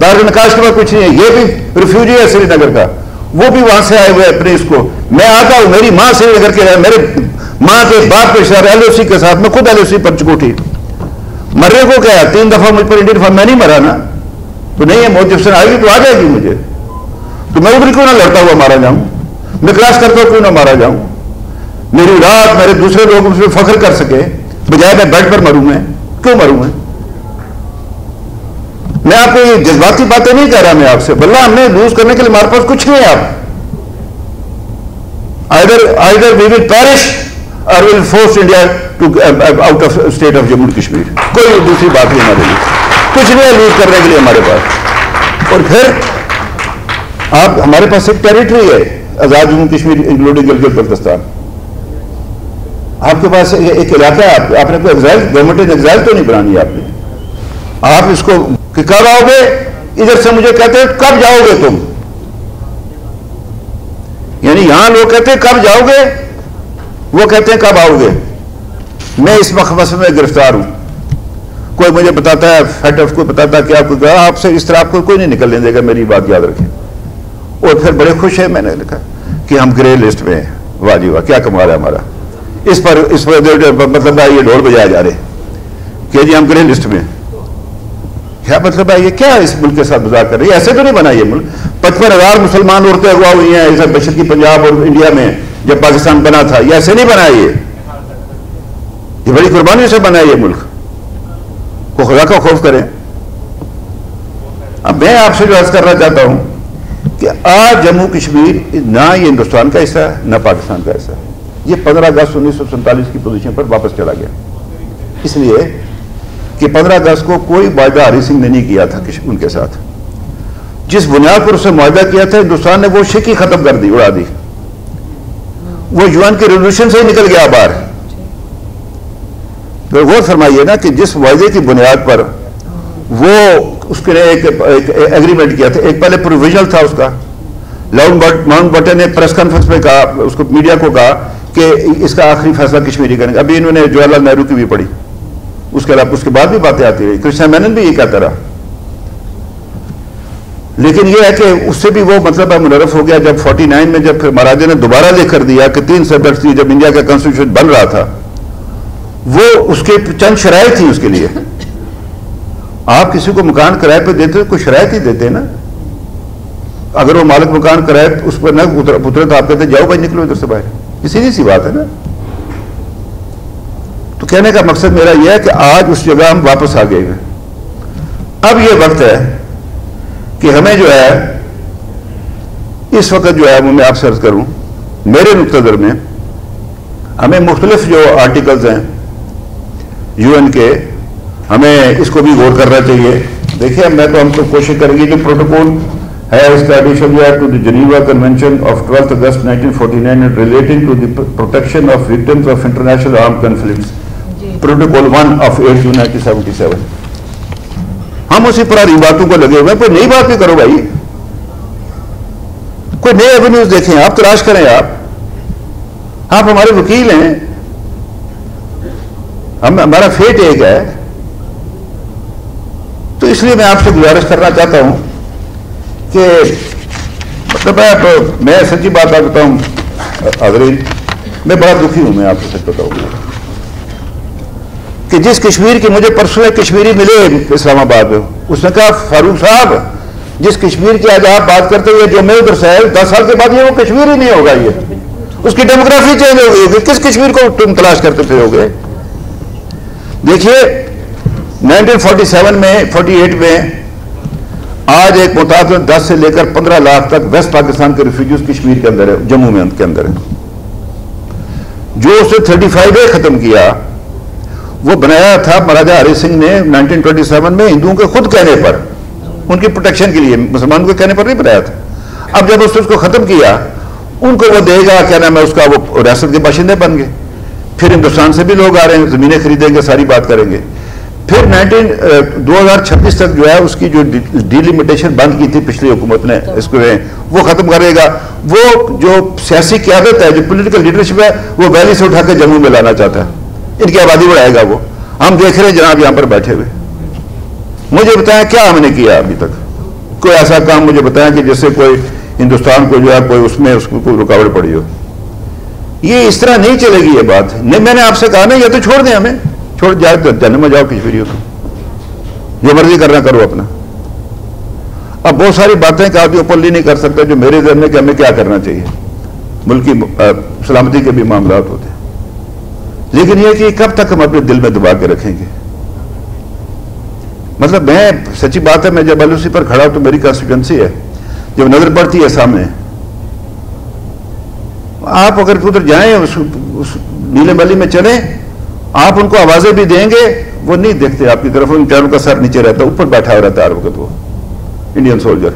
तारिक नकाश के पास कुछ नहीं है, ये भी रिफ्यूजी है श्रीनगर का, वो भी वहाँ से आए हुए अपने इसको। मैं आता हूँ, मेरी माँ श्रीनगर के, मेरे माँ के बाप के शहर LOC के साथ, मैं खुद LOC पर चुकूठी, मरने को क्या 3 दफा मुझ पर इंडियन, मैं नहीं मरा ना, तो नहीं है मौत, जब से आएगी तो आ जाएगी मुझे, तो मैं उधर क्यों ना लड़ता हुआ मारा जाऊं, मैं क्लास करता हुआ क्यों ना मारा जाऊं, मेरी रात मेरे दूसरे लोग उसमें फख्र कर सके, बजाय मैं बेड पर मरूं, मैं क्यों मरूं मैं आपको ये जज्बाती बातें नहीं कह रहा मैं आपसे, बल्ला हमने लूज करने के लिए हमारे पास कुछ नहीं है। आप either we will perish or will force India to out of state of Jammu Kashmir, कोई दूसरी बात नहीं हमारे लिए, कुछ नहीं लूज करने के लिए हमारे पास। और फिर आप हमारे पास एक टेरिटरी है आजाद जम्मू कश्मीर इंक्लूडिंग गिलगित बल्तिस्तान, आपके पास एक इलाका है, आपने कोई एग्जाइल गवर्नमेंट इन एग्जाइल तो नहीं बनानी आपने, आप इसको कब आओगे इधर से मुझे कहते हैं कब जाओगे तुम, यानी यहां लोग कहते हैं कब जाओगे, वो कहते हैं कब आओगे। मैं इस मखमस में गिरफ्तार हूं, कोई मुझे बताता है फैट ऑफ, कोई बताता है कि आपको आपसे इस तरह आपको कोई नहीं निकलने देगा, मेरी बात याद रखें। और फिर बड़े खुश हैं, मैंने लिखा कि हम ग्रे लिस्ट में हैं, वाह जी वाह क्या कमाल है हमारा। इस पर मतलब ये ढोल बजाया जा रहे कि जी हम ग्रे लिस्ट में, क्या मतलब है ये? क्या इस मुल्क के साथ मजाक कर रही है? ऐसे तो नहीं बना ये मुल्क। 55,000 मुसलमान औरतें अगवा हुई हैं इस बशर्की पंजाब और इंडिया में जब पाकिस्तान बना था। ये ऐसे नहीं बना, ये बड़ी कुर्बानियों से बना ये मुल्क। को खुदा का खौफ करें। अब मैं आपसे जो अर्ज करना चाहता हूं कि आज जम्मू कश्मीर ना ये हिंदुस्तान का हिस्सा है ना पाकिस्तान का हिस्सा है। ये 15 अगस्त 1947 की पोजीशन पर वापस चला गया, इसलिए कि 15 अगस्त को कोई वायदा हरी सिंह ने नहीं किया था उनके साथ। जिस बुनियाद पर उसने मुआहदा किया था, हिंदुस्तान ने वो शिकी खत्म कर दी, उड़ा दी। वो यूएन के रेजोल्यूशन से ही निकल गया बाहर। तो वो फरमाइए ना कि जिस वायदे की बुनियाद पर वो उसके लिए एक एग्रीमेंट किया था, एक पहले प्रोविजनल था उसका। माउंट बटन ने प्रेस कॉन्फ्रेंस में कहा, उसको मीडिया को कहा कि इसका आखिरी फैसला कश्मीरी करेंगे। अभी इन्होंने जवाहरलाल नेहरू की भी पढ़ी, उसके बाद भी बातें आती रही। कृष्णा मेनन भी ये कहता रहा, लेकिन यह है कि उससे भी वो मतलब मुनरफ हो गया। जब 49 में जब महाराजा ने दोबारा लिख कर दिया कि 3 सब्जेक्ट थी, जब इंडिया का कॉन्स्टिट्यूशन बन रहा था, वो उसके चंद शरायत थी उसके लिए। आप किसी को मकान किराए पर देते कोई शरायत ही देते ना, अगर वो मालिक मकान किराए उस पर न उतरे तो आप कहते जाओ भाई, निकलो इधर से बाहर। ये सीधी सी बात है ना। तो कहने का मकसद मेरा यह है कि आज उस जगह हम वापस आ गए हैं। अब ये वक्त है कि हमें जो है इस वक्त जो है वो मैं आपसे अर्ज करूं, मेरे नुक्तेदर में हमें मुख्तलिफ जो आर्टिकल्स हैं यूएन के, हमें इसको भी गौर करना चाहिए। देखिए मैं तो हम तो कोशिश करेंगे जो प्रोटोकॉल है इसका एडिशन जो है to the Geneva convention of 12 August 1949 and relating to the protection of victims of international arm conflicts, protocol 1 of 8 1977। हम उसी पुरानी बातों को लगे हुए हैं, कोई नई बात नहीं करो भाई, कोई नए एवेन्यूज देखें आप, तलाश करें। आप हमारे वकील हैं, हमारा फेट एक है। तो इसलिए मैं आपसे गुजारिश करना चाहता हूं कि मतलब मैं सच्ची बात बताता हूं हाज़रीन, मैं बड़ा दुखी हूं। मैं आपको सच बताऊंगा कि जिस कश्मीर की मुझे परसों एक कश्मीरी मिले इस्लामाबाद में, उसने कहा फारूक साहब जिस कश्मीर की आज आप बात करते हुए जो मैं उधर से 10 साल के बाद ये वो कश्मीर ही नहीं होगा, ये उसकी डेमोग्राफी चेंज हो गई होगी। किस कश्मीर को तुम तलाश करते फिरोगे? देखिए 1947 में 48 में आज एक मुताद 10 से लेकर 15 लाख तक वेस्ट पाकिस्तान के रिफ्यूजीज कश्मीर के अंदर है, जम्मू में उनके अंदर है। जो उसने 35A खत्म किया वो बनाया था महाराजा हरि सिंह ने 1927 में, हिंदुओं के खुद कहने पर, उनकी प्रोटेक्शन के लिए, मुसलमानों के कहने पर नहीं बनाया था। अब जब उसने उसको खत्म किया, उनको वो देगा क्या नाम है उसका, वो रियासत के बाशिंदे बन गए। फिर हिंदुस्तान से भी लोग आ रहे हैं, जमीनें खरीदेंगे, सारी बात करेंगे। फिर 2026 तक जो है उसकी जो डिलिमिटेशन बंद की थी पिछली हुकूमत ने, इसको वो खत्म करेगा। वो जो सियासी क्यादत है, जो पोलिटिकल लीडरशिप है, वो वैली से उठाकर जम्मू में लाना चाहता है, इनकी आबादी बढ़ाएगा। वो हम देख रहे हैं जनाब यहां पर बैठे हुए। मुझे बताया क्या हमने किया अभी तक? कोई ऐसा काम मुझे बताया कि जिससे कोई हिंदुस्तान को जो है कोई उसमें उसको कोई रुकावट पड़ी हो? ये इस तरह नहीं चलेगी ये बात। नहीं मैंने आपसे कहा ना ये तो छोड़ दें, हमें छोड़ जाए, जन्म में जाओ कश्मीरियों को, जो मर्जी करना करो अपना। अब बहुत सारी बातें कि आप ओपनली नहीं कर सकते, जो मेरे जहन में कि हमें क्या करना चाहिए, मुल्क की सलामती के भी मामला होते हैं। लेकिन यह कि कब तक हम अपने दिल में दबा के रखेंगे? मतलब मैं सच्ची बात है, मैं जब एलओसी पर खड़ा हूं तो मेरी कॉन्स्टिट्यूंसी है, जब नजर पड़ती है सामने, आप अगर उधर जाएं उस नीले वैली में चले, आप उनको आवाजें भी देंगे, वो नहीं देखते आपकी तरफ, उन चारों का सर नीचे रहता, ऊपर बैठा हुआ रहता हर वक्त वो इंडियन सोल्जर।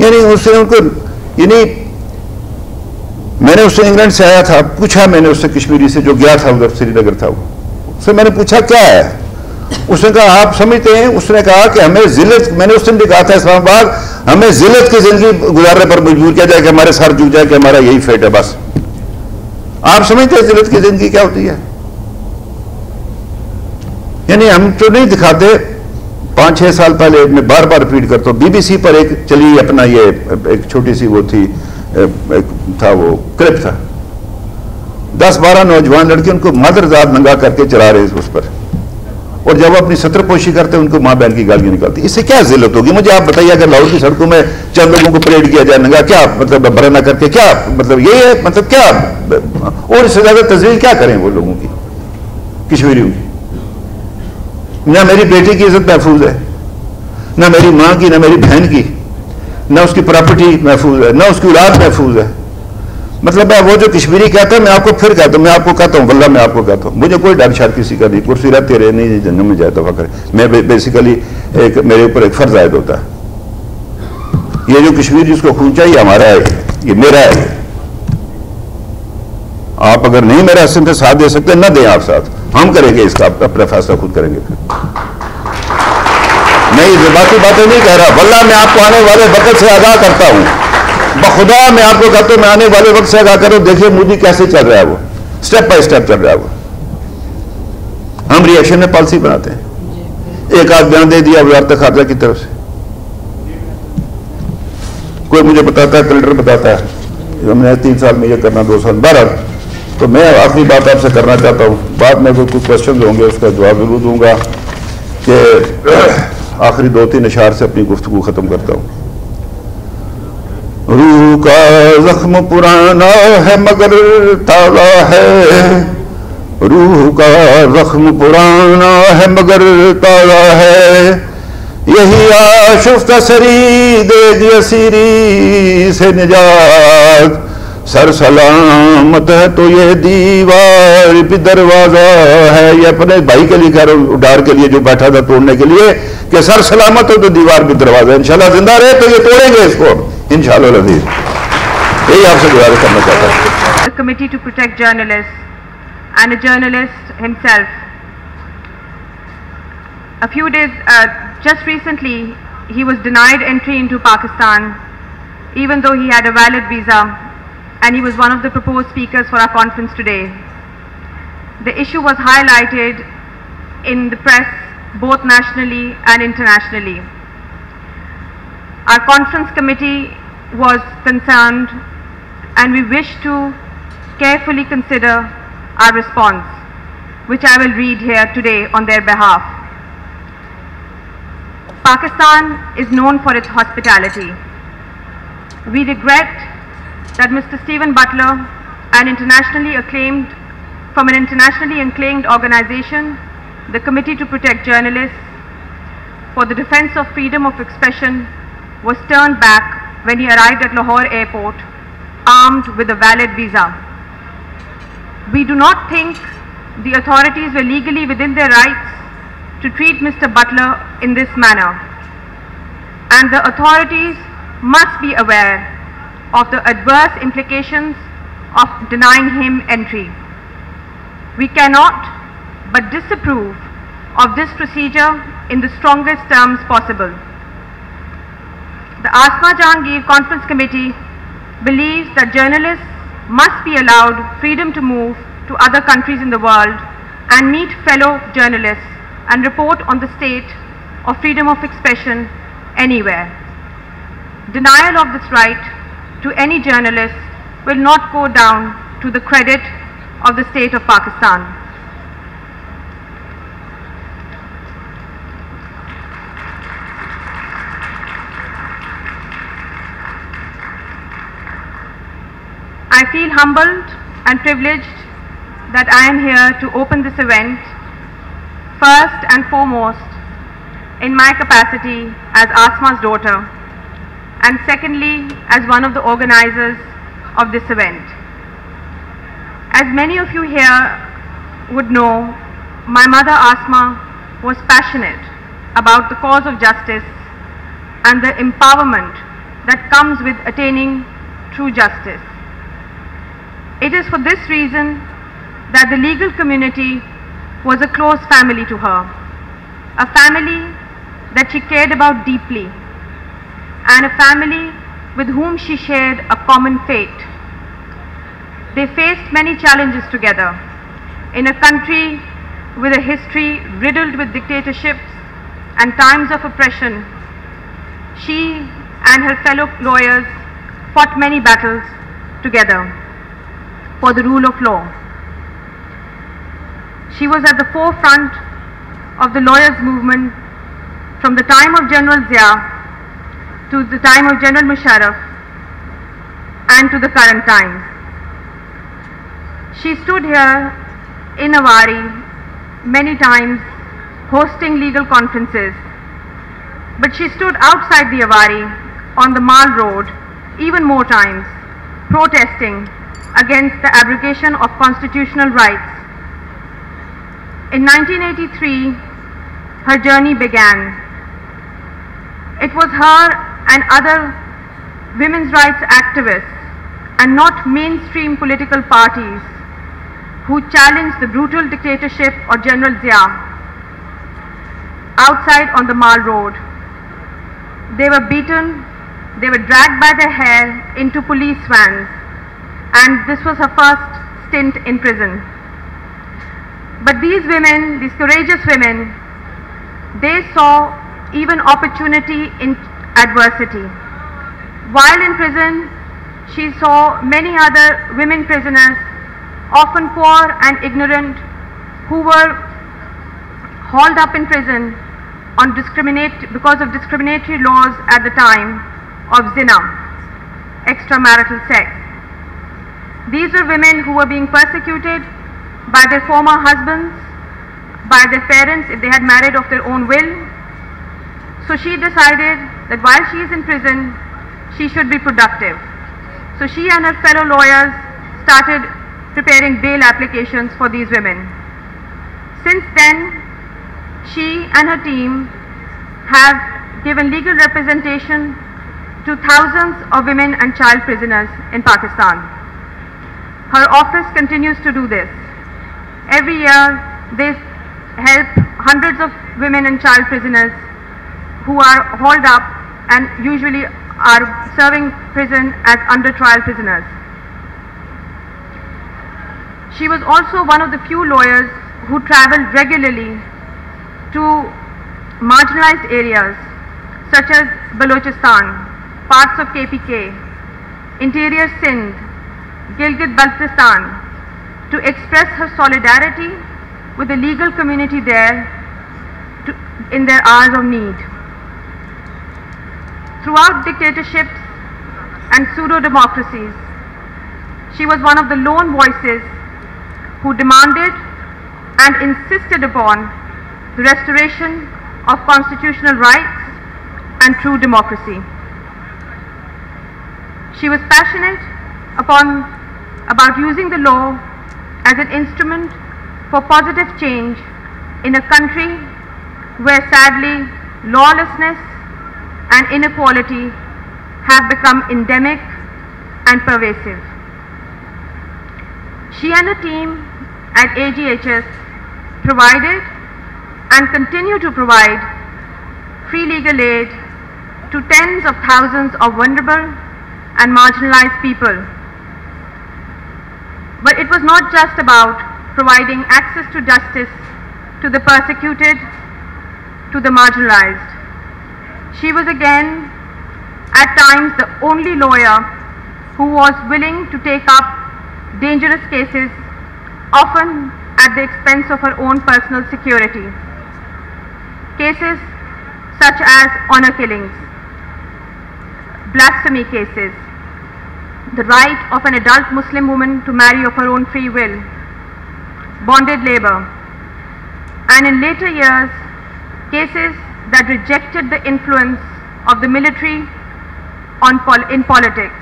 यानी उससे उनको यानी मैंने उससे, इंग्लैंड से आया था, पूछा मैंने उससे कश्मीरी से जो गया था उधर श्रीनगर था वो, उससे मैंने पूछा क्या है? उसने कहा आप समझते हैं, उसने कहा कि हमें जिल्लत, मैंने उससे भी कहा था इस्लामाबाद, हमें जिल्लत की जिंदगी गुजारने पर मजबूर किया जाए कि हमारे सर झुक जाए कि हमारा यही फेट है बस। आप समझते हैं जिल्लत की जिंदगी क्या होती है? यानी हम तो नहीं दिखाते। 5-6 साल पहले मैं बार बार रिपीट करता हूँ, BBC पर एक चली अपना ये एक छोटी सी वो थी, एक था वो क्लिप था, 10-12 नौजवान लड़के उनको मादरजात नंगा करके चला रहे हैं उस पर, और जब अपनी सतरपोशी करते उनको माँ बहन की गालियां निकालती। इससे क्या जिल्लत होगी? मुझे आप बताइए, अगर लाहौर की सड़कों में चंद लोगों को परेड किया जाए नंगा, क्या मतलब बराना करके, क्या मतलब ये है, मतलब क्या, और इससे ज्यादा तजवीज क्या करें वो लोगों की, किशोरियों की। ना मेरी बेटी की इज्जत महफूज है, ना मेरी माँ की, ना मेरी बहन की, ना उसकी प्रॉपर्टी महफूज है, ना उसकी औलाद महफूज है। मतलब मैं वो जो कश्मीरी कहता है, मैं आपको फिर कहता हूँ, मैं आपको कहता हूँ, वल्लाह मैं आपको कहता हूँ, मुझे कोई डर शार किसी का नहीं। कुर्सी रहते रहे नहीं जन्म में जाए तो फकर। मैं बेसिकली एक मेरे ऊपर एक फर्ज आयद होता है, ये जो कश्मीर जिसको खून चाहिए हमारा है, ये मेरा है। आप अगर नहीं मेरा हसन से साथ दे सकते, ना दें आप साथ, हम करेंगे इसका अपना फैसला खुद करेंगे। मैं ये बातें नहीं कह रहा, वल्लाह मैं आपको आने वाले वक्त से आगाह करता हूँ, बखुदा मैं आपको कहता हूं, मैं आने वाले वक्त से आगाह करूं। देखिए मोदी कैसे चल रहा है, वो स्टेप बाय स्टेप चल रहा है। वो हम रिएक्शन में पॉलिसी बनाते हैं। एक आध बयान दे दिया वजारत खारजा की तरफ से, कोई मुझे बताता है, कलेक्टर बताता है, हमने 3 साल में ये करना, 2 साल। बहरहाल तो मैं आखिरी बात आपसे करना चाहता हूँ, बाद में कोई कुछ क्वेश्चन होंगे उसका जवाब जरूर दूंगा, कि आखिरी 2-3 इशार से अपनी गुफ्तगू खत्म करता हूँ। रूह का जख्म पुराना है मगर ताजा है, रूह का जख्म पुराना है मगर ताजा है, यही आशुफ्ता सरी दे दिया सीरी से निजात, सर सलामत है तो यह दीवार भी दरवाजा है। ये अपने भाई के लिए कह रहा हूँ, उडार के लिए जो बैठा था तोड़ने के लिए, कि सर सलामत हो तो दीवार भी दरवाजा है। इंशाल्लाह जिंदा रहे तो ये तोड़ेंगे इसको, इंशाल्लाह अज़ीज़। यही आपसे गुजारिश करना चाहता हूँ। The Committee to Protect Journalists and a journalist himself. A few days, just recently, he was denied entry into Pakistan, even though he had a valid visa, and he was one of the proposed speakers for our conference today. The issue was highlighted in the press, both nationally and internationally. Our conference committee was concerned, and we wish to carefully consider our response, which I will read here today on their behalf. Pakistan is known for its hospitality. We regret that Mr. Stephen Butler, an internationally acclaimed organization, the Committee to Protect Journalists, for the defense of freedom of expression, was turned back when he arrived at Lahore airport, armed with a valid visa. We do not think the authorities were legally within their rights to treat Mr. Butler in this manner, and the authorities must be aware of the adverse implications of denying him entry. We cannot but disapprove of this procedure in the strongest terms possible. The Asma Jahangir Conference Committee believes that journalists must be allowed freedom to move to other countries in the world and meet fellow journalists and report on the state of freedom of expression anywhere. Denial of this right to any journalist will not go down to the credit of the state of Pakistan. I feel humbled and privileged that I am here to open this event, first and foremost in my capacity as Asma's daughter, and secondly as one of the organizers of this event. As many of you here would know, my mother Asma was passionate about the cause of justice and the empowerment that comes with attaining true justice. It is for this reason that the legal community was a close family to her, a family that she cared about deeply, and a family with whom she shared a common fate. They faced many challenges together in a country with a history riddled with dictatorships and times of oppression. She and her fellow lawyers fought many battles together for the rule of law. She was at the forefront of the lawyers' movement from the time of General Zia to the time of General Musharraf and to the current times. She stood here in Awari many times hosting legal conferences, but she stood outside the Awari on the Mall Road even more times, protesting against the abrogation of constitutional rights. In 1983, her journey began. It was her and other women's rights activists and not mainstream political parties who challenged the brutal dictatorship of General Zia outside on the Mall Road. They were beaten, they were dragged by the hair into police vans, and this was her first stint in prison. But these women, these courageous women, they saw even opportunity in adversity. While in prison, she saw many other women prisoners, often poor and ignorant, who were hauled up in prison on because of discriminatory laws at the time of zina, extramarital sex. These were women who were being persecuted by their former husbands, by their parents if they had married of their own will. So she decided that while she is in prison, she should be productive. So she and her fellow lawyers started preparing bail applications for these women. Since then, she and her team have given legal representation to thousands of women and child prisoners in Pakistan. Her office continues to do this. Every year, they help hundreds of women and child prisoners who are hauled up and usually are serving prison as under trial prisoners. She was also one of the few lawyers who traveled regularly to marginalized areas such as Balochistan, parts of KPK, interior Sindh, Gilgit-Baltistan, to express her solidarity with the legal community there in their hours of need. Throughout dictatorships and pseudo-democracies, she was one of the lone voices who demanded and insisted upon the restoration of constitutional rights and true democracy. She was passionate about using the law as an instrument for positive change in a country where sadly lawlessness and inequality have become endemic and pervasive. She and her team at AGHS provided and continue to provide free legal aid to tens of thousands of vulnerable and marginalized people. But it was not just about providing access to justice to the persecuted, to the marginalized. She was again, at times, the only lawyer who was willing to take up dangerous cases, often at the expense of her own personal security. Cases such as honor killings, blasphemy cases, the right of an adult Muslim woman to marry of her own free will, bonded labor, and in later years, cases that rejected the influence of the military in politics,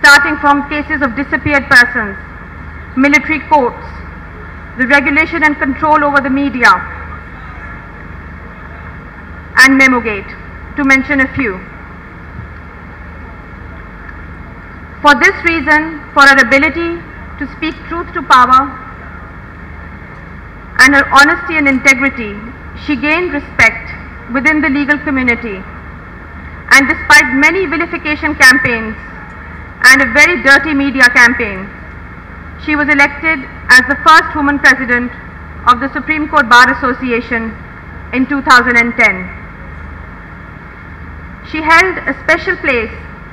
starting from cases of disappeared persons, military courts, the regulation and control over the media, and Memogate, to mention a few. For this reason, for her ability to speak truth to power and her honesty and integrity, she gained respect within the legal community. And despite many vilification campaigns and a very dirty media campaign, she was elected as the first woman president of the Supreme Court Bar Association in 2010. She held a special place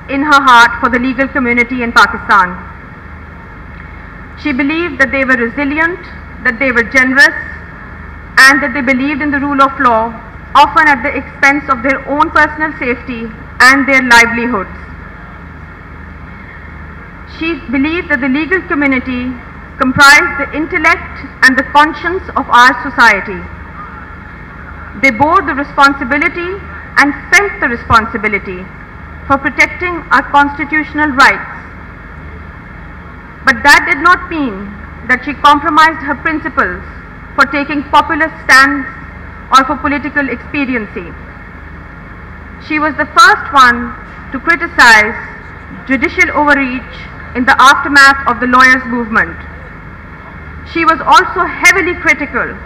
in her heart for the legal community in Pakistan. She believed that they were resilient that they were generous and that they believed in the rule of law, often at the expense of their own personal safety and their livelihoods. She believed that the legal community comprised the intellect and the conscience of our society. They bore the responsibility and felt the responsibility for protecting our constitutional rights. But that did not mean that she compromised her principles for taking populist stands or for political expediency. She was the first one to criticize judicial overreach in the aftermath of the lawyers' movement. She was also heavily critical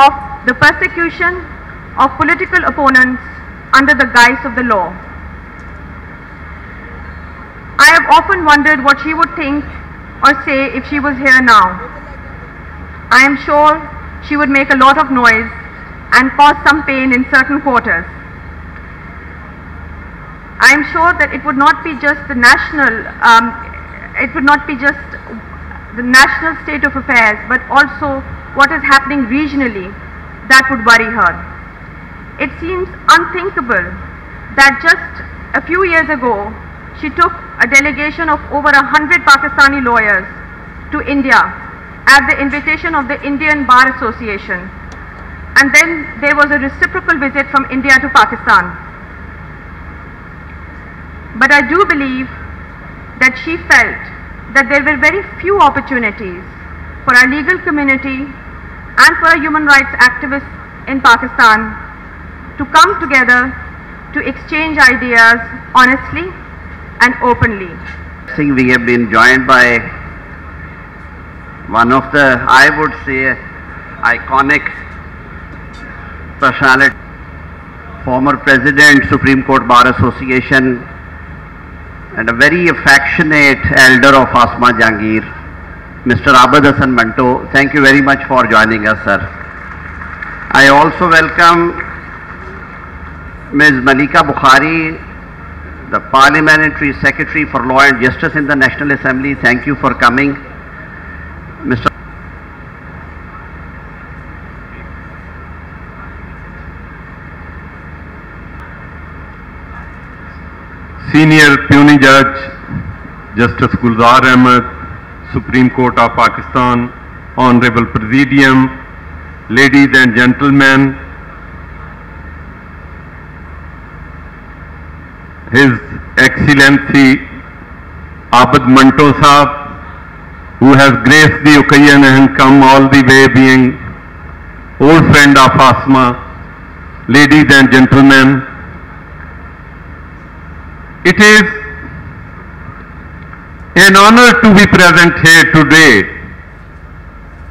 of the persecution of political opponents under the guise of the law. I have often wondered what she would think or say if she was here now. I am sure she would make a lot of noise and cause some pain in certain quarters. I am sure that it would not be just the national, state of affairs, but also what is happening regionally that would worry her. It seems unthinkable that just a few years ago, she took a delegation of over 100 Pakistani lawyers to India at the invitation of the Indian Bar Association. And then there was a reciprocal visit from India to Pakistan. But I do believe that she felt that there were very few opportunities for our legal community and for our human rights activists in Pakistan to come together to exchange ideas honestly and openly. We have been joined by one of the, I would say, iconic personality, former President, Supreme Court Bar Association, and a very affectionate elder of Asma Jahangir, Mr. Abid Hassan Manto. Thank you very much for joining us, sir. I also welcome Ms. Malika Bukhari, the Parliamentary Secretary for Law and Justice in the National Assembly. Thank you for coming. Mr. Senior Puny Judge, Justice Gulzar Ahmed, Supreme Court of Pakistan, Honorable Presidium, ladies and gentlemen, His Excellency Abid Manto Sahab, who has graced the occasion and come all the way, being old friend of Asma. Ladies and gentlemen, it is an honor to be present here today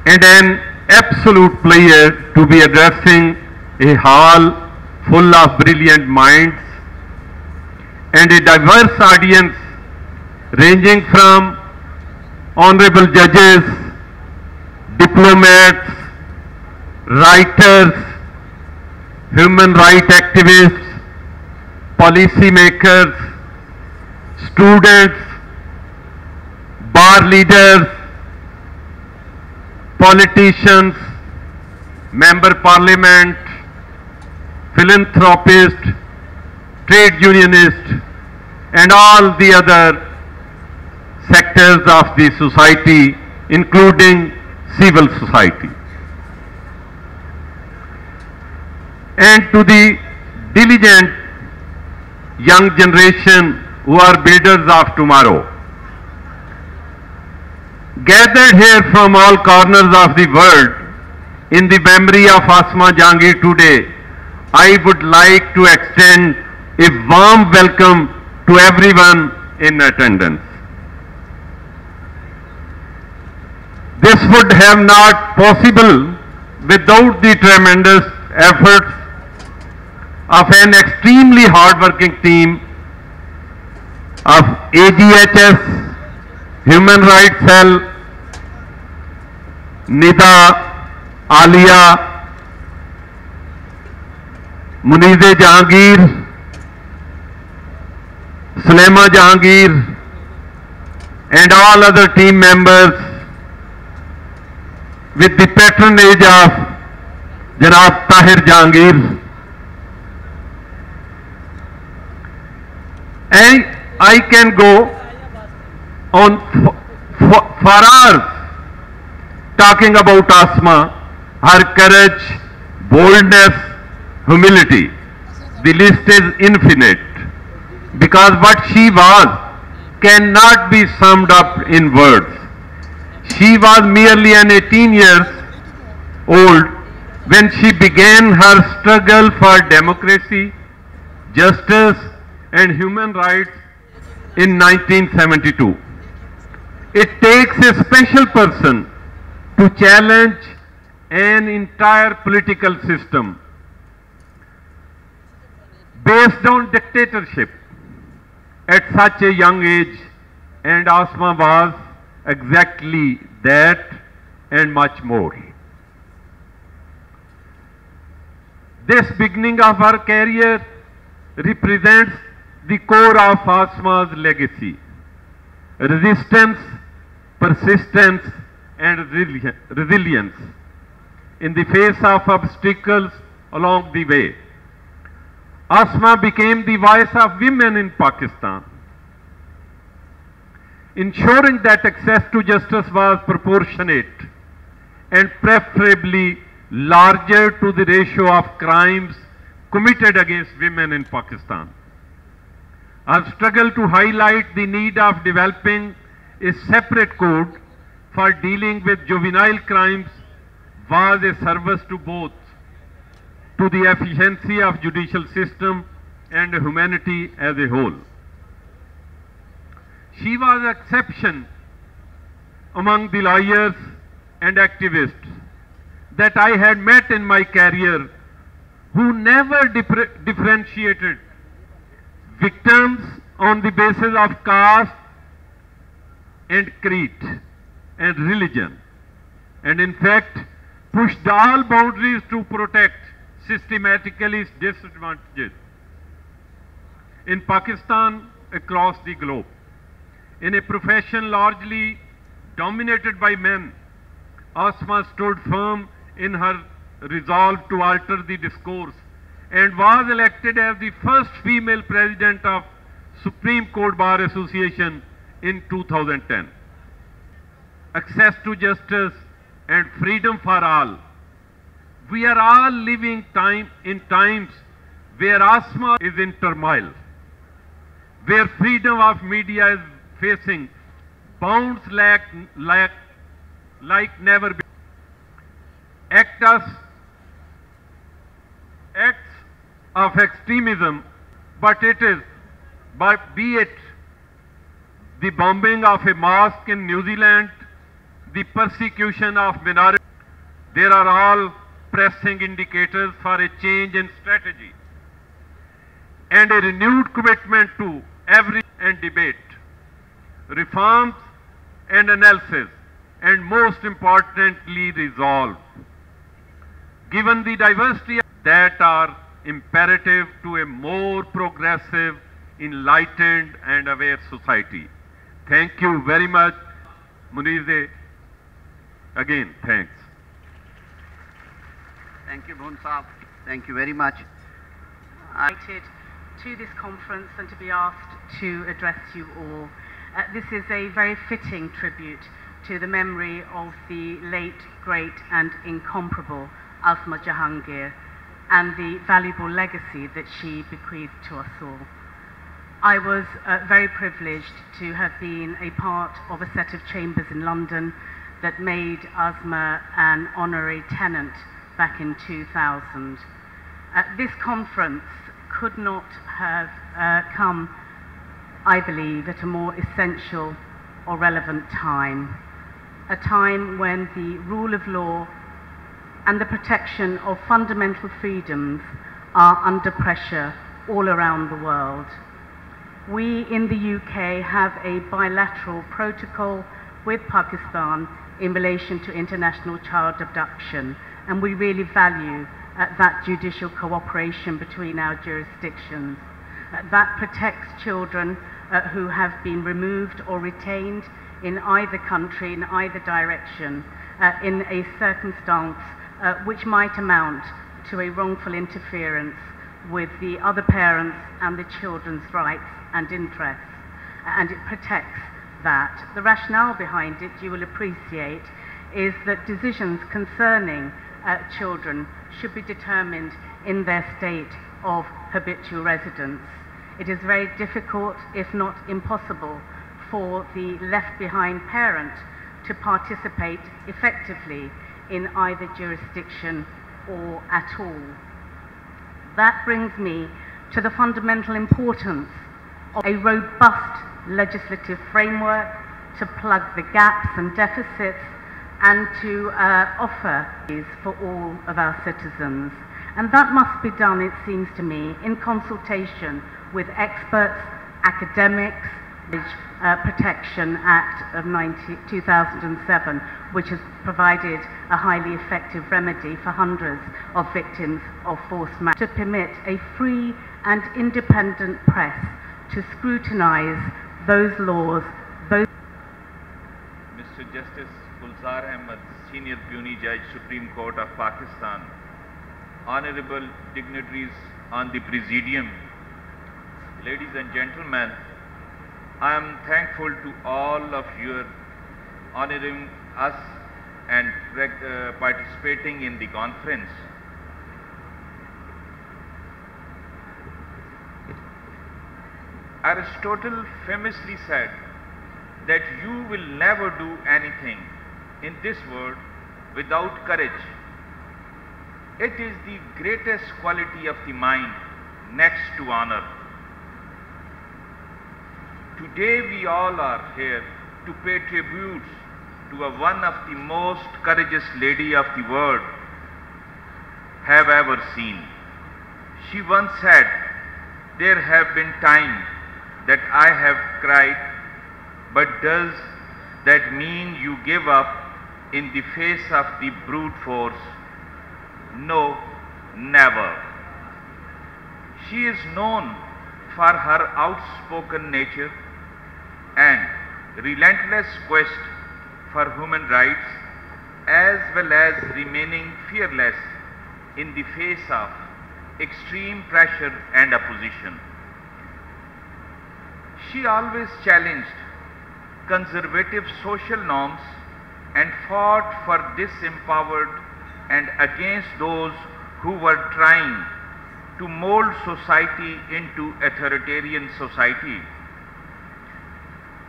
and an absolute pleasure to be addressing a hall full of brilliant minds and a diverse audience ranging from honorable judges, diplomats, writers, human rights activists, policymakers, students, bar leaders, politicians, member parliament, philanthropists, trade unionists, and all the other sectors of the society, including civil society. And to the diligent young generation who are builders of tomorrow, gathered here from all corners of the world in the memory of Asma Jahangir today, I would like to extend a warm welcome to everyone in attendance. This would have not possible without the tremendous efforts of an extremely hard-working team of AGHS, Human Rights Cell, Nida, Alia, Munize Jahangir, Sulema Jahangir, and all other team members, with the patronage of Janab Tahir Jahangir. And I can go on for hours talking about Asma, her courage, boldness, humility. The list is infinite, because what she was cannot be summed up in words. She was merely an 18 years old when she began her struggle for democracy, justice and human rights in 1972. It takes a special person to challenge an entire political system based on dictatorship at such a young age, and Asma was exactly that and much more. This beginning of her career represents the core of Asma's legacy: resistance, persistence and resilience in the face of obstacles along the way. Asma became the voice of women in Pakistan, ensuring that access to justice was proportionate and preferably larger to the ratio of crimes committed against women in Pakistan. Our struggle to highlight the need of developing a separate code for dealing with juvenile crimes was a service to both to the efficiency of judicial system and humanity as a whole. She was an exception among the lawyers and activists that I had met in my career, who never differentiated victims on the basis of caste and creed and religion, and in fact pushed all boundaries to protect systematically disadvantaged in Pakistan across the globe. In a profession largely dominated by men, Asma stood firm in her resolve to alter the discourse and was elected as the first female president of Supreme Court Bar Association in 2010. Access to justice and freedom for all. We are all living in times where Asma is in turmoil, where freedom of media is facing bounds like never before. Acts of extremism, be it the bombing of a mosque in New Zealand, the persecution of minorities, there are all pressing indicators for a change in strategy and a renewed commitment to every and debate, reforms and analysis, and most importantly resolve, given the diversity that are imperative to a more progressive, enlightened and aware society. Thank you very much, Munize. Again, thanks. Thank you, Bhun Saab. Thank you very much. I invited to this conference and to be asked to address you all. This is a very fitting tribute to the memory of the late, great and incomparable Asma Jahangir and the valuable legacy that she bequeathed to us all. I was very privileged to have been a part of a set of chambers in London that made Asma an honorary tenant back in 2000. This conference could not have come, I believe, at a more essential or relevant time, a time when the rule of law and the protection of fundamental freedoms are under pressure all around the world. We in the UK have a bilateral protocol with Pakistan in relation to international child abduction, and we really value that judicial cooperation between our jurisdictions. That protects children who have been removed or retained in either country, in either direction, in a circumstance which might amount to a wrongful interference with the other parents and the children's rights and interests, and it protects that. The rationale behind it, you will appreciate, is that decisions concerning children should be determined in their state of habitual residence. It is very difficult, if not impossible, for the left-behind parent to participate effectively in either jurisdiction or at all. That brings me to the fundamental importance of a robust legislative framework to plug the gaps and deficits and to offer these for all of our citizens. And that must be done, it seems to me, in consultation with experts, academics, Protection Act of 2007, which has provided a highly effective remedy for hundreds of victims of forced marriage, to permit a free and independent press to scrutinize those laws, those... Mr. Justice Gulzar Ahmed, Senior Puny Judge, Supreme Court of Pakistan, honorable dignitaries on the Presidium, ladies and gentlemen, I am thankful to all of you honoring us and participating in the conference. Aristotle famously said that you will never do anything in this world without courage. It is the greatest quality of the mind next to honor. Today we all are here to pay tributes to one of the most courageous lady of the world have ever seen. She once said, "There have been times that I have cried, but does that mean you give up in the face of the brute force? No, never." She is known for her outspoken nature and relentless quest for human rights, as well as remaining fearless in the face of extreme pressure and opposition. She always challenged conservative social norms and fought for disempowered and against those who were trying to mold society into authoritarian society.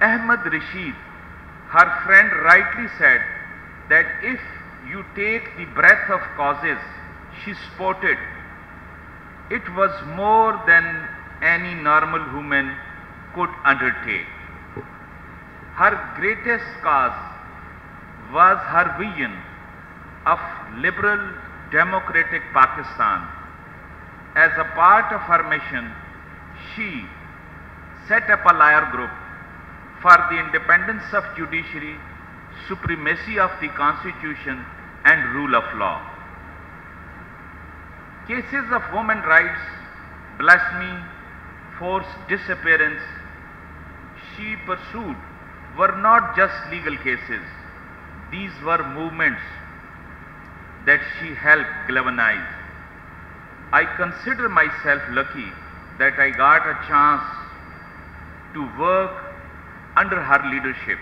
Ahmed Rashid, her friend, rightly said that if you take the breadth of causes she supported, it was more than any normal human could undertake. Her greatest cause was her vision of liberal democratic Pakistan. As a part of her mission, she set up a lawyer group for the independence of judiciary, supremacy of the constitution, and rule of law. Cases of women's rights, blasphemy, forced disappearance she pursued were not just legal cases. These were movements that she helped galvanize. I consider myself lucky that I got a chance to work under her leadership,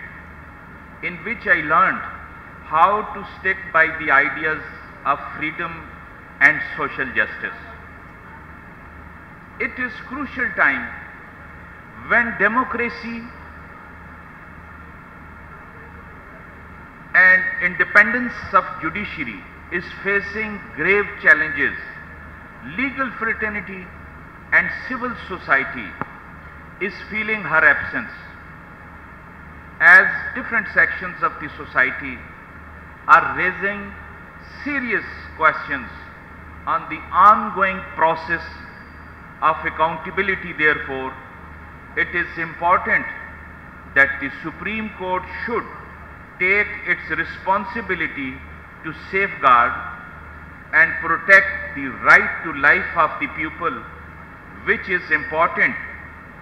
in which I learned how to stick by the ideas of freedom and social justice. It is crucial time when democracy and independence of judiciary is facing grave challenges. Legal fraternity and civil society is feeling her absence, as different sections of the society are raising serious questions on the ongoing process of accountability. Therefore, it is important that the Supreme Court should take its responsibility to safeguard and protect the right to life of the people, which is important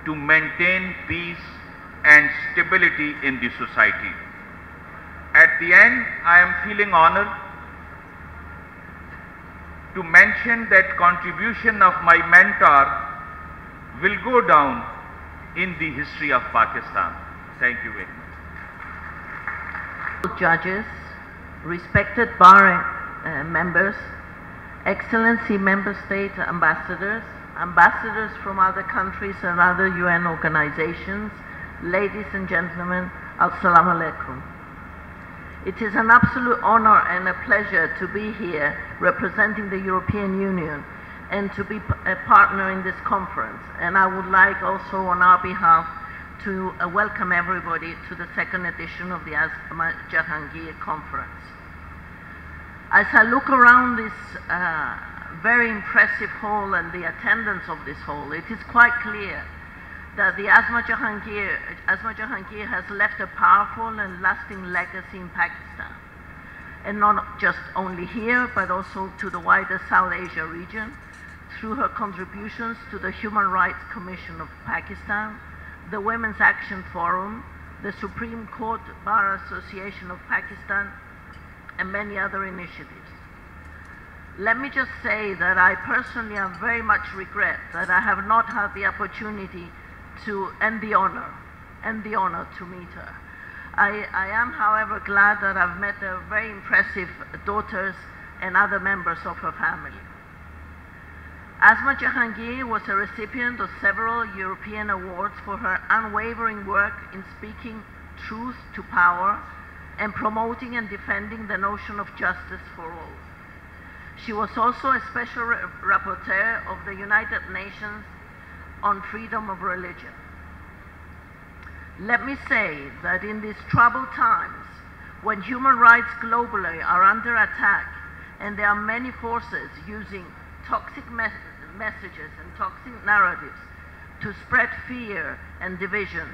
to maintain peace and stability in the society. At the end, I am feeling honored to mention that contribution of my mentor will go down in the history of Pakistan. Thank you very much. Judges, respected bar members, Excellency Member State Ambassadors, ambassadors from other countries and other UN organizations, ladies and gentlemen, Assalamu alaikum. It is an absolute honor and a pleasure to be here representing the European Union and to be a partner in this conference. And I would like also on our behalf to welcome everybody to the second edition of the Asma Jahangir Conference. As I look around this very impressive hall and the attendance of this hall, it is quite clear that the Asma Jahangir has left a powerful and lasting legacy in Pakistan, and not just only here, but also to the wider South Asia region, through her contributions to the Human Rights Commission of Pakistan, the Women's Action Forum, the Supreme Court Bar Association of Pakistan, and many other initiatives. Let me just say that I personally very much regret that I have not had the opportunity to, and the honor to meet her. I am, however, glad that I've met her very impressive daughters and other members of her family. Asma Jahangir was a recipient of several European awards for her unwavering work in speaking truth to power and promoting and defending the notion of justice for all. She was also a special rapporteur of the United Nations on freedom of religion. Let me say that in these troubled times, when human rights globally are under attack and there are many forces using toxic messages and toxic narratives to spread fear and division,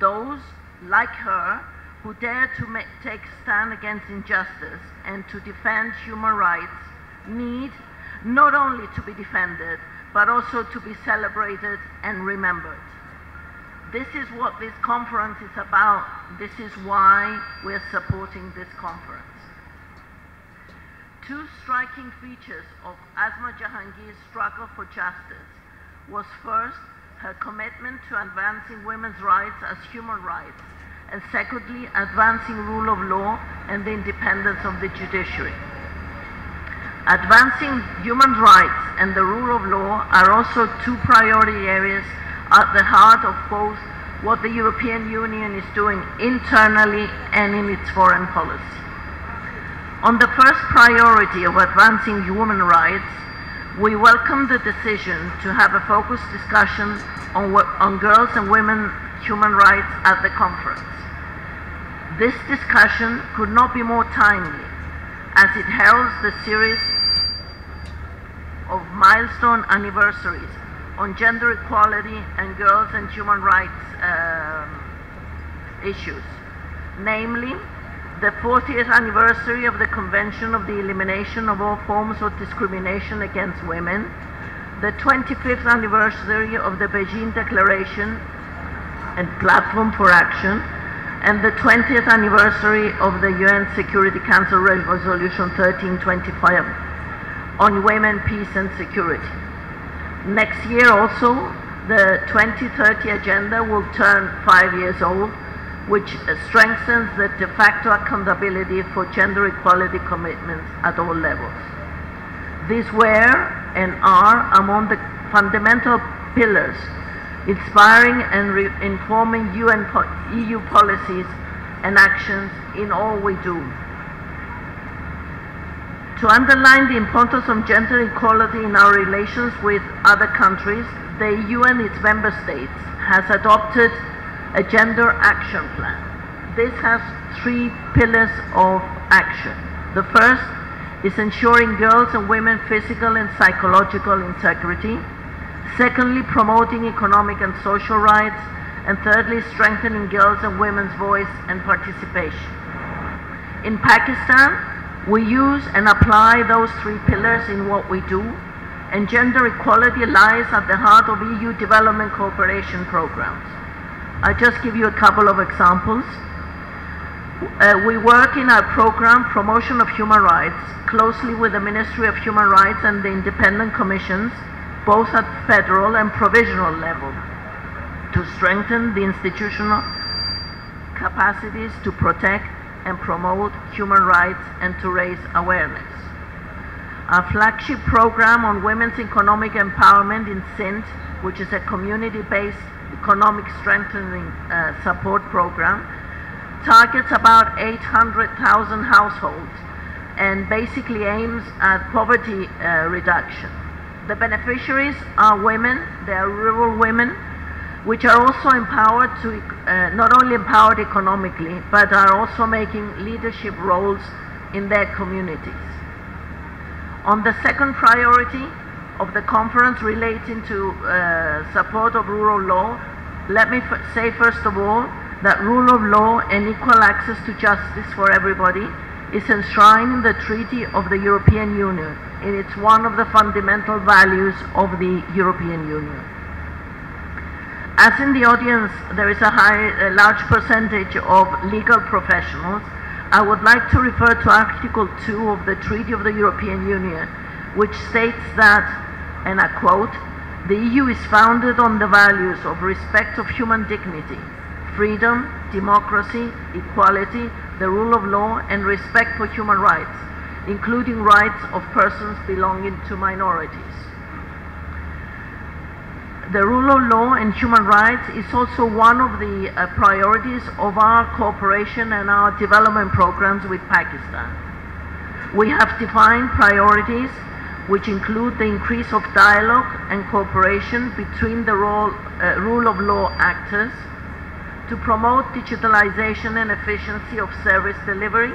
those like her who dare to take stand against injustice and to defend human rights need not only to be defended, but also to be celebrated and remembered. This is what this conference is about. This is why we're supporting this conference. Two striking features of Asma Jahangir's struggle for justice was first, her commitment to advancing women's rights as human rights, and secondly, advancing rule of law and the independence of the judiciary. Advancing human rights and the rule of law are also two priority areas at the heart of both what the European Union is doing internally and in its foreign policy. On the first priority of advancing human rights, we welcome the decision to have a focused discussion on girls' and women's human rights at the conference. This discussion could not be more timely, as it heralds the series of milestone anniversaries on gender equality and girls and human rights issues, namely the 40th anniversary of the Convention of the Elimination of All Forms of Discrimination Against Women, the 25th anniversary of the Beijing Declaration and Platform for Action, and the 20th anniversary of the UN Security Council Resolution 1325 on women, peace, and security. Next year also, the 2030 agenda will turn 5 years old, which strengthens the de facto accountability for gender equality commitments at all levels. These were and are among the fundamental pillars inspiring and informing EU policies and actions in all we do. To underline the importance of gender equality in our relations with other countries, the EU and its member states has adopted a gender action plan. This has three pillars of action. The first is ensuring girls and women physical and psychological integrity. Secondly, promoting economic and social rights, and thirdly, strengthening girls' and women's voice and participation. In Pakistan, we use and apply those three pillars in what we do, and gender equality lies at the heart of EU development cooperation programs. I'll just give you a couple of examples. We work in our program Promotion of Human Rights closely with the Ministry of Human Rights and the independent commissions, both at federal and provisional level, to strengthen the institutional capacities to protect and promote human rights and to raise awareness. Our flagship program on women's economic empowerment in Sindh, which is a community-based economic strengthening support program, targets about 800,000 households and basically aims at poverty reduction. The beneficiaries are women, they are rural women, which are also empowered to, not only empowered economically, but are also making leadership roles in their communities. On the second priority of the conference relating to support of rule of law, let me say first of all that rule of law and equal access to justice for everybody is enshrined in the Treaty of the European Union, and it's one of the fundamental values of the European Union. As in the audience, there is a large percentage of legal professionals. I would like to refer to Article 2 of the Treaty of the European Union, which states that, and I quote, "The EU is founded on the values of respect of human dignity, freedom, democracy, equality, the rule of law, and respect for human rights, including rights of persons belonging to minorities." The rule of law and human rights is also one of the priorities of our cooperation and our development programs with Pakistan. We have defined priorities which include the increase of dialogue and cooperation between the rule of law actors, to promote digitalization and efficiency of service delivery,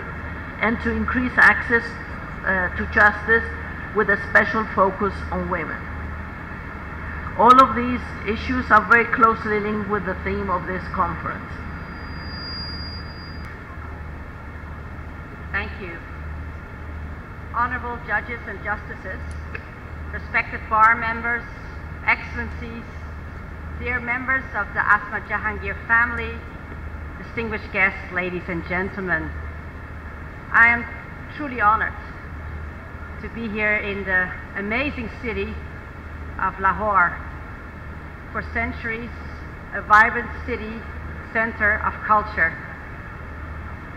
and to increase access to justice with a special focus on women. All of these issues are very closely linked with the theme of this conference. Thank you. Honorable judges and justices, respected bar members, excellencies, dear members of the Asma Jahangir family, distinguished guests, ladies and gentlemen, I am truly honored to be here in the amazing city of Lahore. For centuries, a vibrant city, center of culture.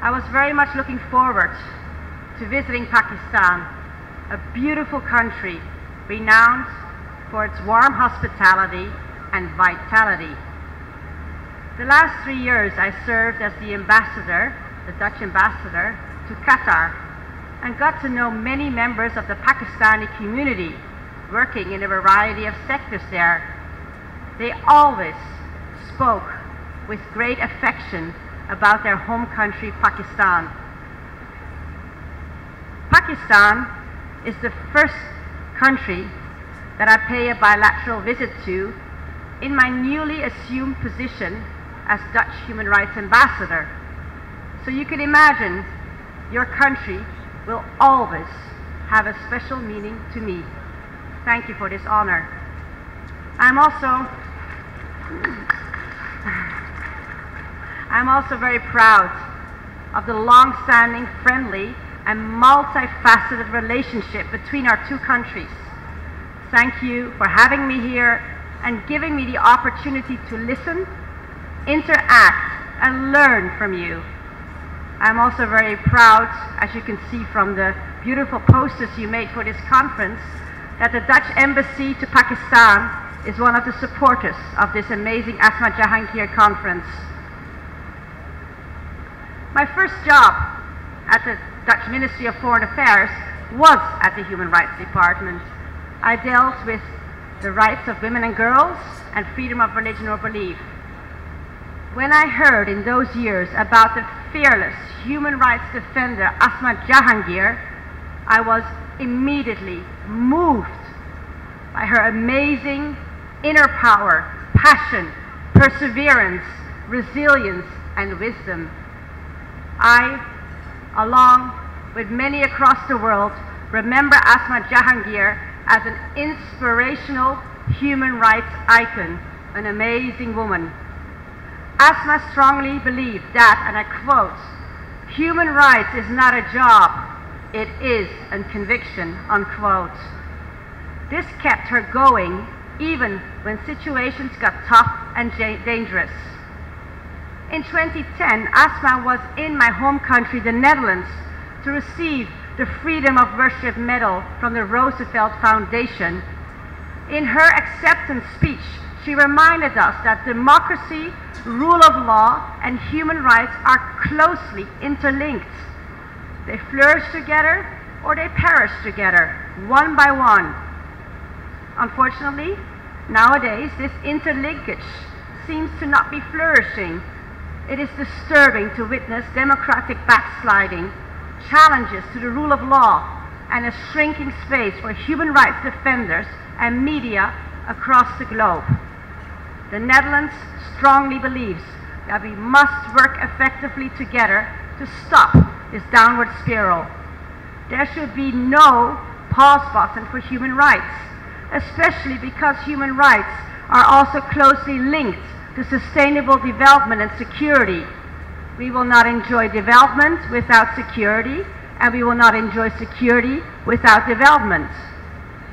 I was very much looking forward to visiting Pakistan, a beautiful country renowned for its warm hospitality and vitality. The last 3 years I served as the ambassador, the Dutch ambassador, to Qatar, and got to know many members of the Pakistani community working in a variety of sectors there. They always spoke with great affection about their home country, Pakistan. Pakistan is the first country that I pay a bilateral visit to in my newly assumed position as Dutch Human Rights Ambassador. So you can imagine your country will always have a special meaning to me. Thank you for this honor. I'm also very proud of the long-standing, friendly, and multifaceted relationship between our two countries. Thank you for having me here and giving me the opportunity to listen, interact, and learn from you. I'm also very proud, as you can see from the beautiful posters you made for this conference, that the Dutch Embassy to Pakistan is one of the supporters of this amazing Asma Jahangir conference. My first job at the Dutch Ministry of Foreign Affairs was at the Human Rights Department. I dealt with the rights of women and girls, and freedom of religion or belief. When I heard in those years about the fearless human rights defender Asma Jahangir, I was immediately moved by her amazing inner power, passion, perseverance, resilience, and wisdom. I, along with many across the world, remember Asma Jahangir as an inspirational human rights icon, an amazing woman. Asma strongly believed that, and I quote, Human rights is not a job, it is a conviction, unquote. This kept her going even when situations got tough and dangerous. In 2010, Asma was in my home country, the Netherlands, to receive the Freedom of Worship Medal from the Roosevelt Foundation. In her acceptance speech, she reminded us that democracy, rule of law, and human rights are closely interlinked. They flourish together or they perish together, one by one. Unfortunately, nowadays, this interlinkage seems to not be flourishing. It is disturbing to witness democratic backsliding, challenges to the rule of law, and a shrinking space for human rights defenders and media across the globe. The Netherlands strongly believes that we must work effectively together to stop this downward spiral. There should be no pause button for human rights, especially because human rights are also closely linked to sustainable development and security. We will not enjoy development without security, and we will not enjoy security without development.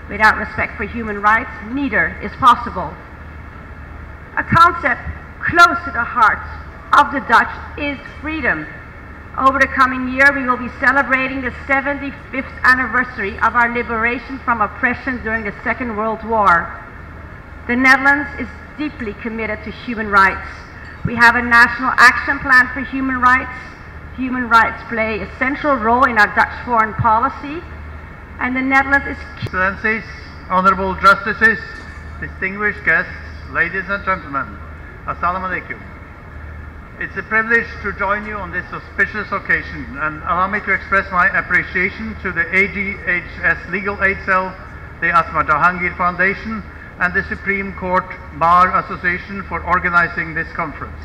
Without respect for human rights, neither is possible. A concept close to the hearts of the Dutch is freedom. Over the coming year, we will be celebrating the 75th anniversary of our liberation from oppression during the Second World War. The Netherlands is deeply committed to human rights. We have a national action plan for human rights. Human rights play a central role in our Dutch foreign policy, and the Netherlands is... Excellencies, Honorable Justices, distinguished guests, ladies and gentlemen, Assalamu alaikum. It's a privilege to join you on this auspicious occasion, and allow me to express my appreciation to the AGHS Legal Aid Cell, the Asma Jahangir Foundation, and the Supreme Court Bar Association for organizing this conference.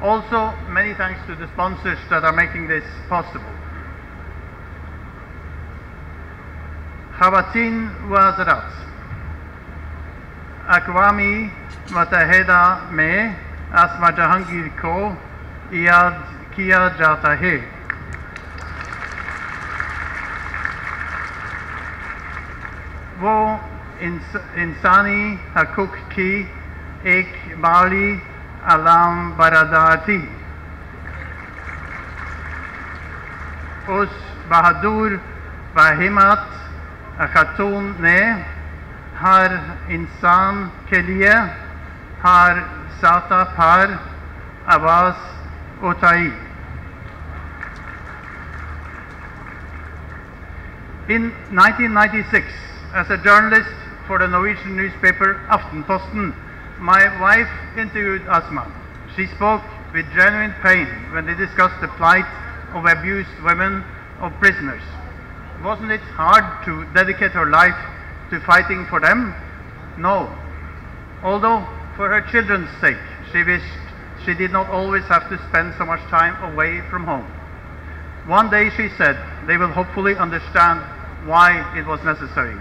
Also, many thanks to the sponsors that are making this possible. Khawatin Wazarat, Aqwami Mataheda mein Asma Jahangir ko yaad kiya jata hai. Wo insani hukuk ki ek bali alam baradar thi. Us bahadur wahimat खातून ने हर इंसान के लिए हर साता फार आवाज उठाई। In 1996, as a journalist for the Norwegian newspaper Aftenposten, my wife interviewed Asma. She spoke with genuine pain when they discussed the plight of abused women, of prisoners. Wasn't it hard to dedicate her life to fighting for them? No. Although, for her children's sake, she wished she did not always have to spend so much time away from home. One day, she said, they will hopefully understand why it was necessary.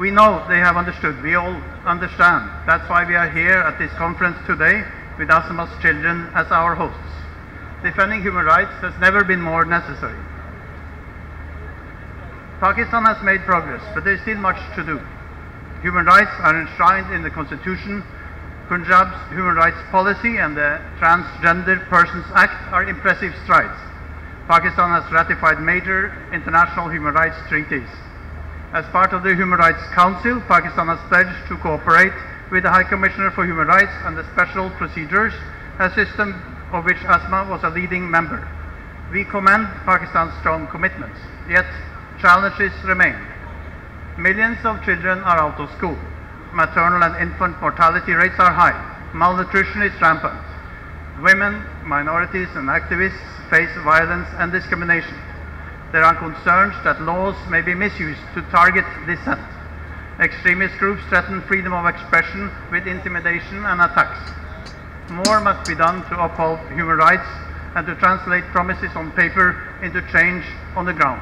We know they have understood. We all understand. That's why we are here at this conference today with Asma's children as our hosts. Defending human rights has never been more necessary. Pakistan has made progress, but there is still much to do. Human rights are enshrined in the Constitution. Punjab's human rights policy and the Transgender Persons Act are impressive strides. Pakistan has ratified major international human rights treaties. As part of the Human Rights Council, Pakistan has pledged to cooperate with the High Commissioner for Human Rights and the Special Procedures, a system of which Asma was a leading member. We commend Pakistan's strong commitments. Yet, challenges remain. Millions of children are out of school. Maternal and infant mortality rates are high. Malnutrition is rampant. Women, minorities, and activists face violence and discrimination. There are concerns that laws may be misused to target dissent. Extremist groups threaten freedom of expression with intimidation and attacks. More must be done to uphold human rights and to translate promises on paper into change on the ground.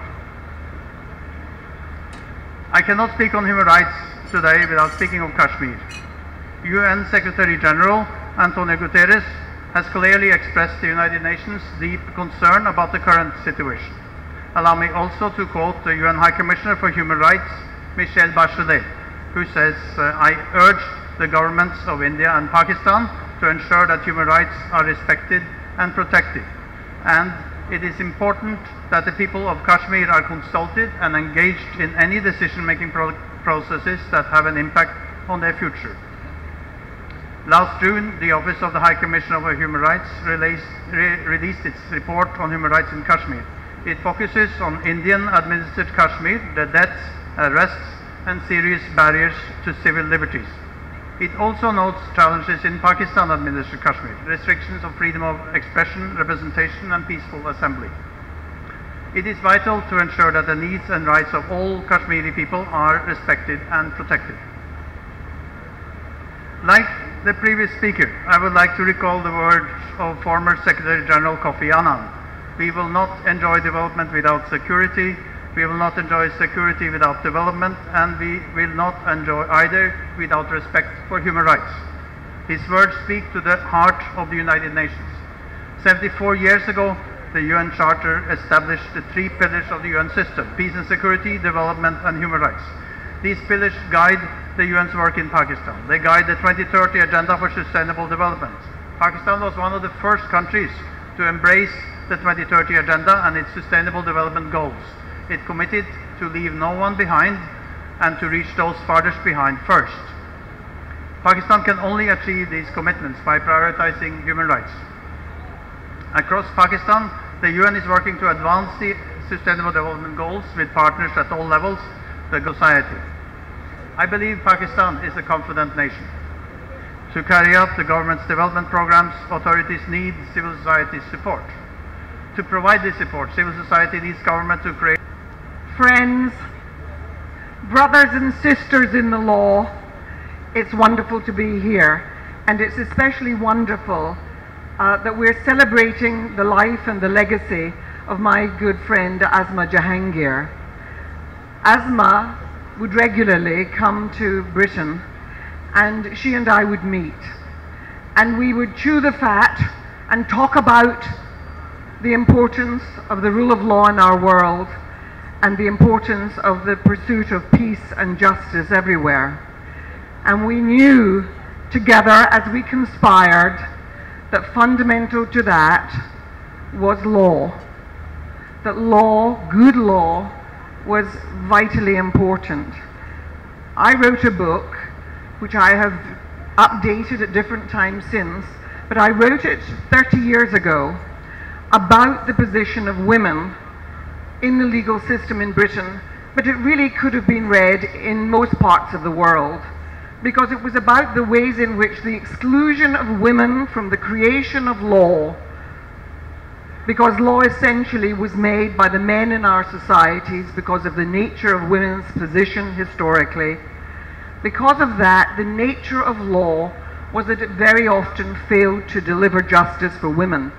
I cannot speak on human rights today without speaking of Kashmir. UN Secretary General Antonio Guterres has clearly expressed the United Nations' deep concern about the current situation. Allow me also to quote the UN High Commissioner for Human Rights, Michelle Bachelet, who says, I urge the governments of India and Pakistan to ensure that human rights are respected and protected. And it is important that the people of Kashmir are consulted and engaged in any decision-making processes that have an impact on their future. Last June, the Office of the High Commissioner for Human Rights released its report on human rights in Kashmir. It focuses on Indian-administered Kashmir, the deaths, arrests, and serious barriers to civil liberties. It also notes challenges in Pakistan-administered Kashmir, restrictions of freedom of expression, representation, and peaceful assembly. It is vital to ensure that the needs and rights of all Kashmiri people are respected and protected. Like the previous speaker, I would like to recall the words of former Secretary General Kofi Annan. We will not enjoy development without security. We will not enjoy security without development, and we will not enjoy either without respect for human rights. His words speak to the heart of the United Nations. 74 years ago, the UN Charter established the three pillars of the UN system: peace and security, development, and human rights. These pillars guide the UN's work in Pakistan. They guide the 2030 Agenda for Sustainable Development. Pakistan was one of the first countries to embrace the 2030 Agenda and its Sustainable Development Goals. It committed to leave no one behind and to reach those farthest behind first. Pakistan can only achieve these commitments by prioritizing human rights. Across Pakistan, the UN is working to advance the Sustainable Development Goals with partners at all levels, the society. I believe Pakistan is a confident nation. To carry out the government's development programs, authorities need civil society's support. To provide this support, civil society needs government to create. Friends, brothers and sisters in the law, it's wonderful to be here, and it's especially wonderful that we're celebrating the life and the legacy of my good friend Asma Jahangir. Asma would regularly come to Britain, and she and I would meet, and we would chew the fat and talk about the importance of the rule of law in our world, and the importance of the pursuit of peace and justice everywhere. And we knew together as we conspired that fundamental to that was law. That law, good law, was vitally important. I wrote a book, which I have updated at different times since, but I wrote it 30 years ago about the position of women in the legal system in Britain, but it really could have been read in most parts of the world, because it was about the ways in which the exclusion of women from the creation of law, because law essentially was made by the men in our societies because of the nature of women's position historically. Because of that, the nature of law was that it very often failed to deliver justice for women.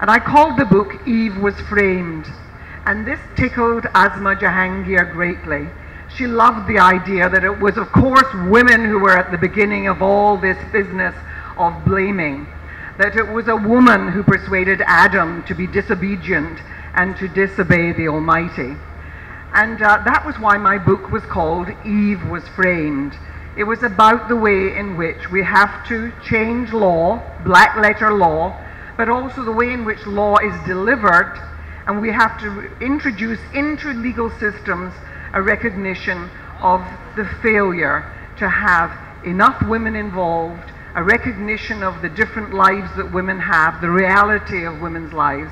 And I called the book Eve Was Framed. And this tickled Asma Jahangir greatly. She loved the idea that it was, of course, women who were at the beginning of all this business of blaming. That it was a woman who persuaded Adam to be disobedient and to disobey the Almighty. And that was why my book was called Eve Was Framed. It was about the way in which we have to change law, black letter law, but also the way in which law is delivered. And we have to introduce into legal systems a recognition of the failure to have enough women involved, a recognition of the different lives that women have, the reality of women's lives,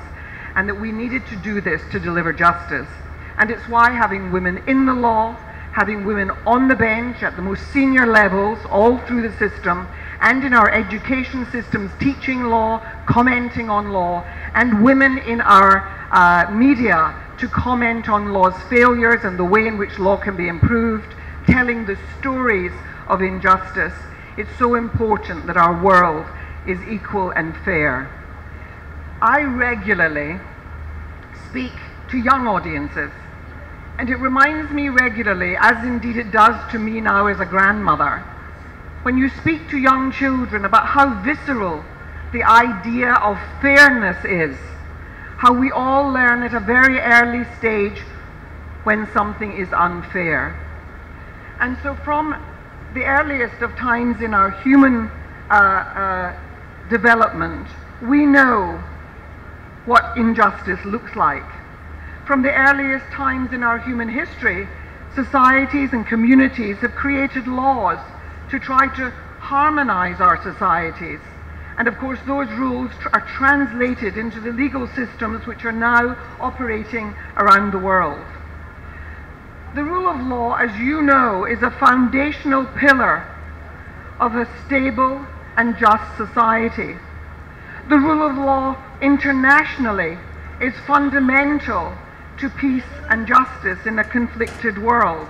and that we needed to do this to deliver justice. And it's why having women in the law, having women on the bench at the most senior levels all through the system, and in our education systems, teaching law, commenting on law, and women in our media to comment on law's failures and the way in which law can be improved, telling the stories of injustice. It's so important that our world is equal and fair. I regularly speak to young audiences, and it reminds me regularly, as indeed it does to me now as a grandmother, when you speak to young children about how visceral the idea of fairness is, how we all learn at a very early stage when something is unfair. And so from the earliest of times in our human development, we know what injustice looks like. From the earliest times in our human history, societies and communities have created laws to try to harmonize our societies. And of course, those rules are translated into the legal systems which are now operating around the world. The rule of law, as you know, is a foundational pillar of a stable and just society. The rule of law internationally is fundamental to peace and justice in a conflicted world.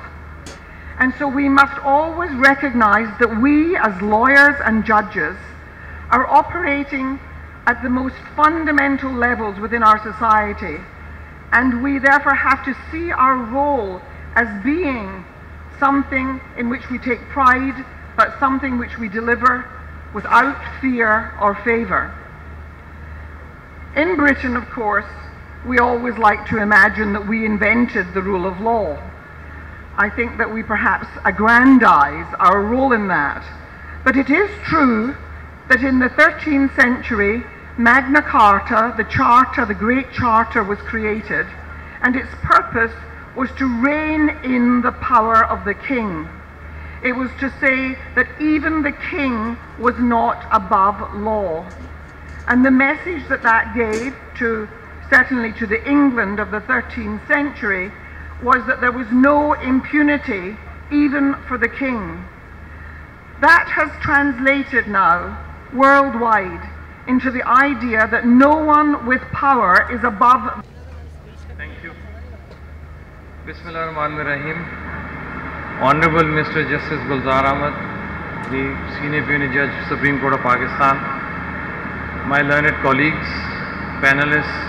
And so we must always recognize that we, as lawyers and judges, are operating at the most fundamental levels within our society, and we therefore have to see our role as being something in which we take pride, but something which we deliver without fear or favor. In Britain, of course, we always like to imagine that we invented the rule of law. I think that we perhaps aggrandize our role in that. But it is true that in the 13th century, Magna Carta, the Great Charter, was created, and its purpose was to rein in the power of the king. It was to say that even the king was not above law. And the message that that gave to, certainly to the England of the 13th century, was that there was no impunity even for the king. That has translated now worldwide into the idea that no one with power is above. Thank you. Bismillah ar-Rahman ar-Rahim. Honorable Mr. Justice Gulzar Ahmed, the Senior Punitive Judge, Supreme Court of Pakistan, my learned colleagues, panelists,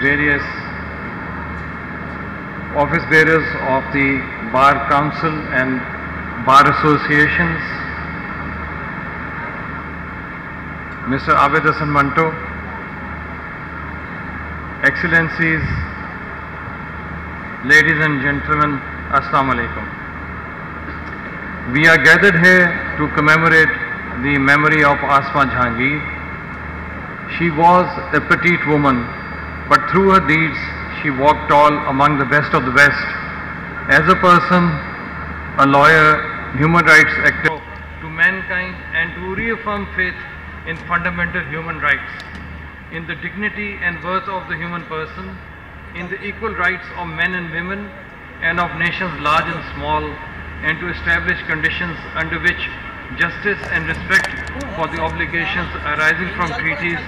various office bearers of the Bar Council and Bar Associations, Mr. Abid Hassan Manto, Excellencies, ladies and gentlemen, Assalamu Alaikum. We are gathered here to commemorate the memory of Asma Jahangir. She was a petite woman, but through her deeds, she walked tall among the best of the best. As a person, a lawyer, human rights activist, to mankind, and to reaffirm faith in fundamental human rights, in the dignity and worth of the human person, in the equal rights of men and women, and of nations large and small, and to establish conditions under which justice and respect for the obligations arising from treaties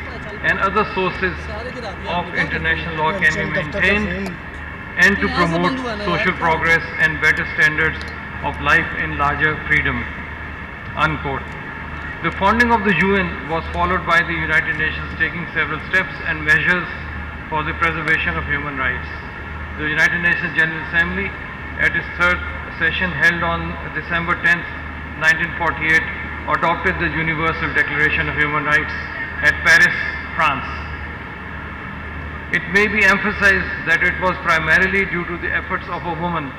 and other sources of international law can be maintained, and to promote social progress and better standards of life and larger freedom." Unquote. The founding of the UN was followed by the United Nations taking several steps and measures for the preservation of human rights. The United Nations General Assembly, at its third session held on December 10, 1948, adopted the Universal Declaration of Human Rights at Paris, France. It may be emphasized that it was primarily due to the efforts of a woman,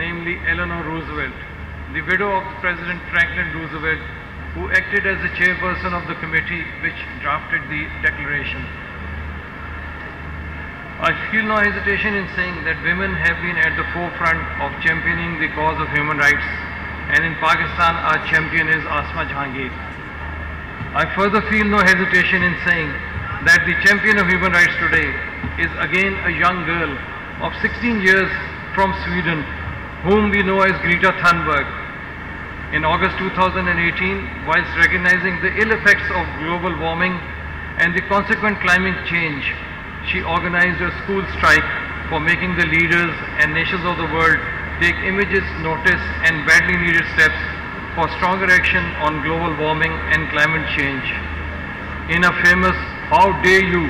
namely Eleanor Roosevelt, the widow of President Franklin Roosevelt, who acted as the chairperson of the committee which drafted the declaration. I feel no hesitation in saying that women have been at the forefront of championing the cause of human rights, and in Pakistan our champion is Asma Jahangir. I further feel no hesitation in saying that the champion of human rights today is again a young girl of 16 years from Sweden, whom we know as Greta Thunberg. In August 2018, whilst recognizing the ill effects of global warming and the consequent climate change, she organized a school strike for making the leaders and nations of the world take immediate notice and badly needed steps for stronger action on global warming and climate change. In a famous "How dare you"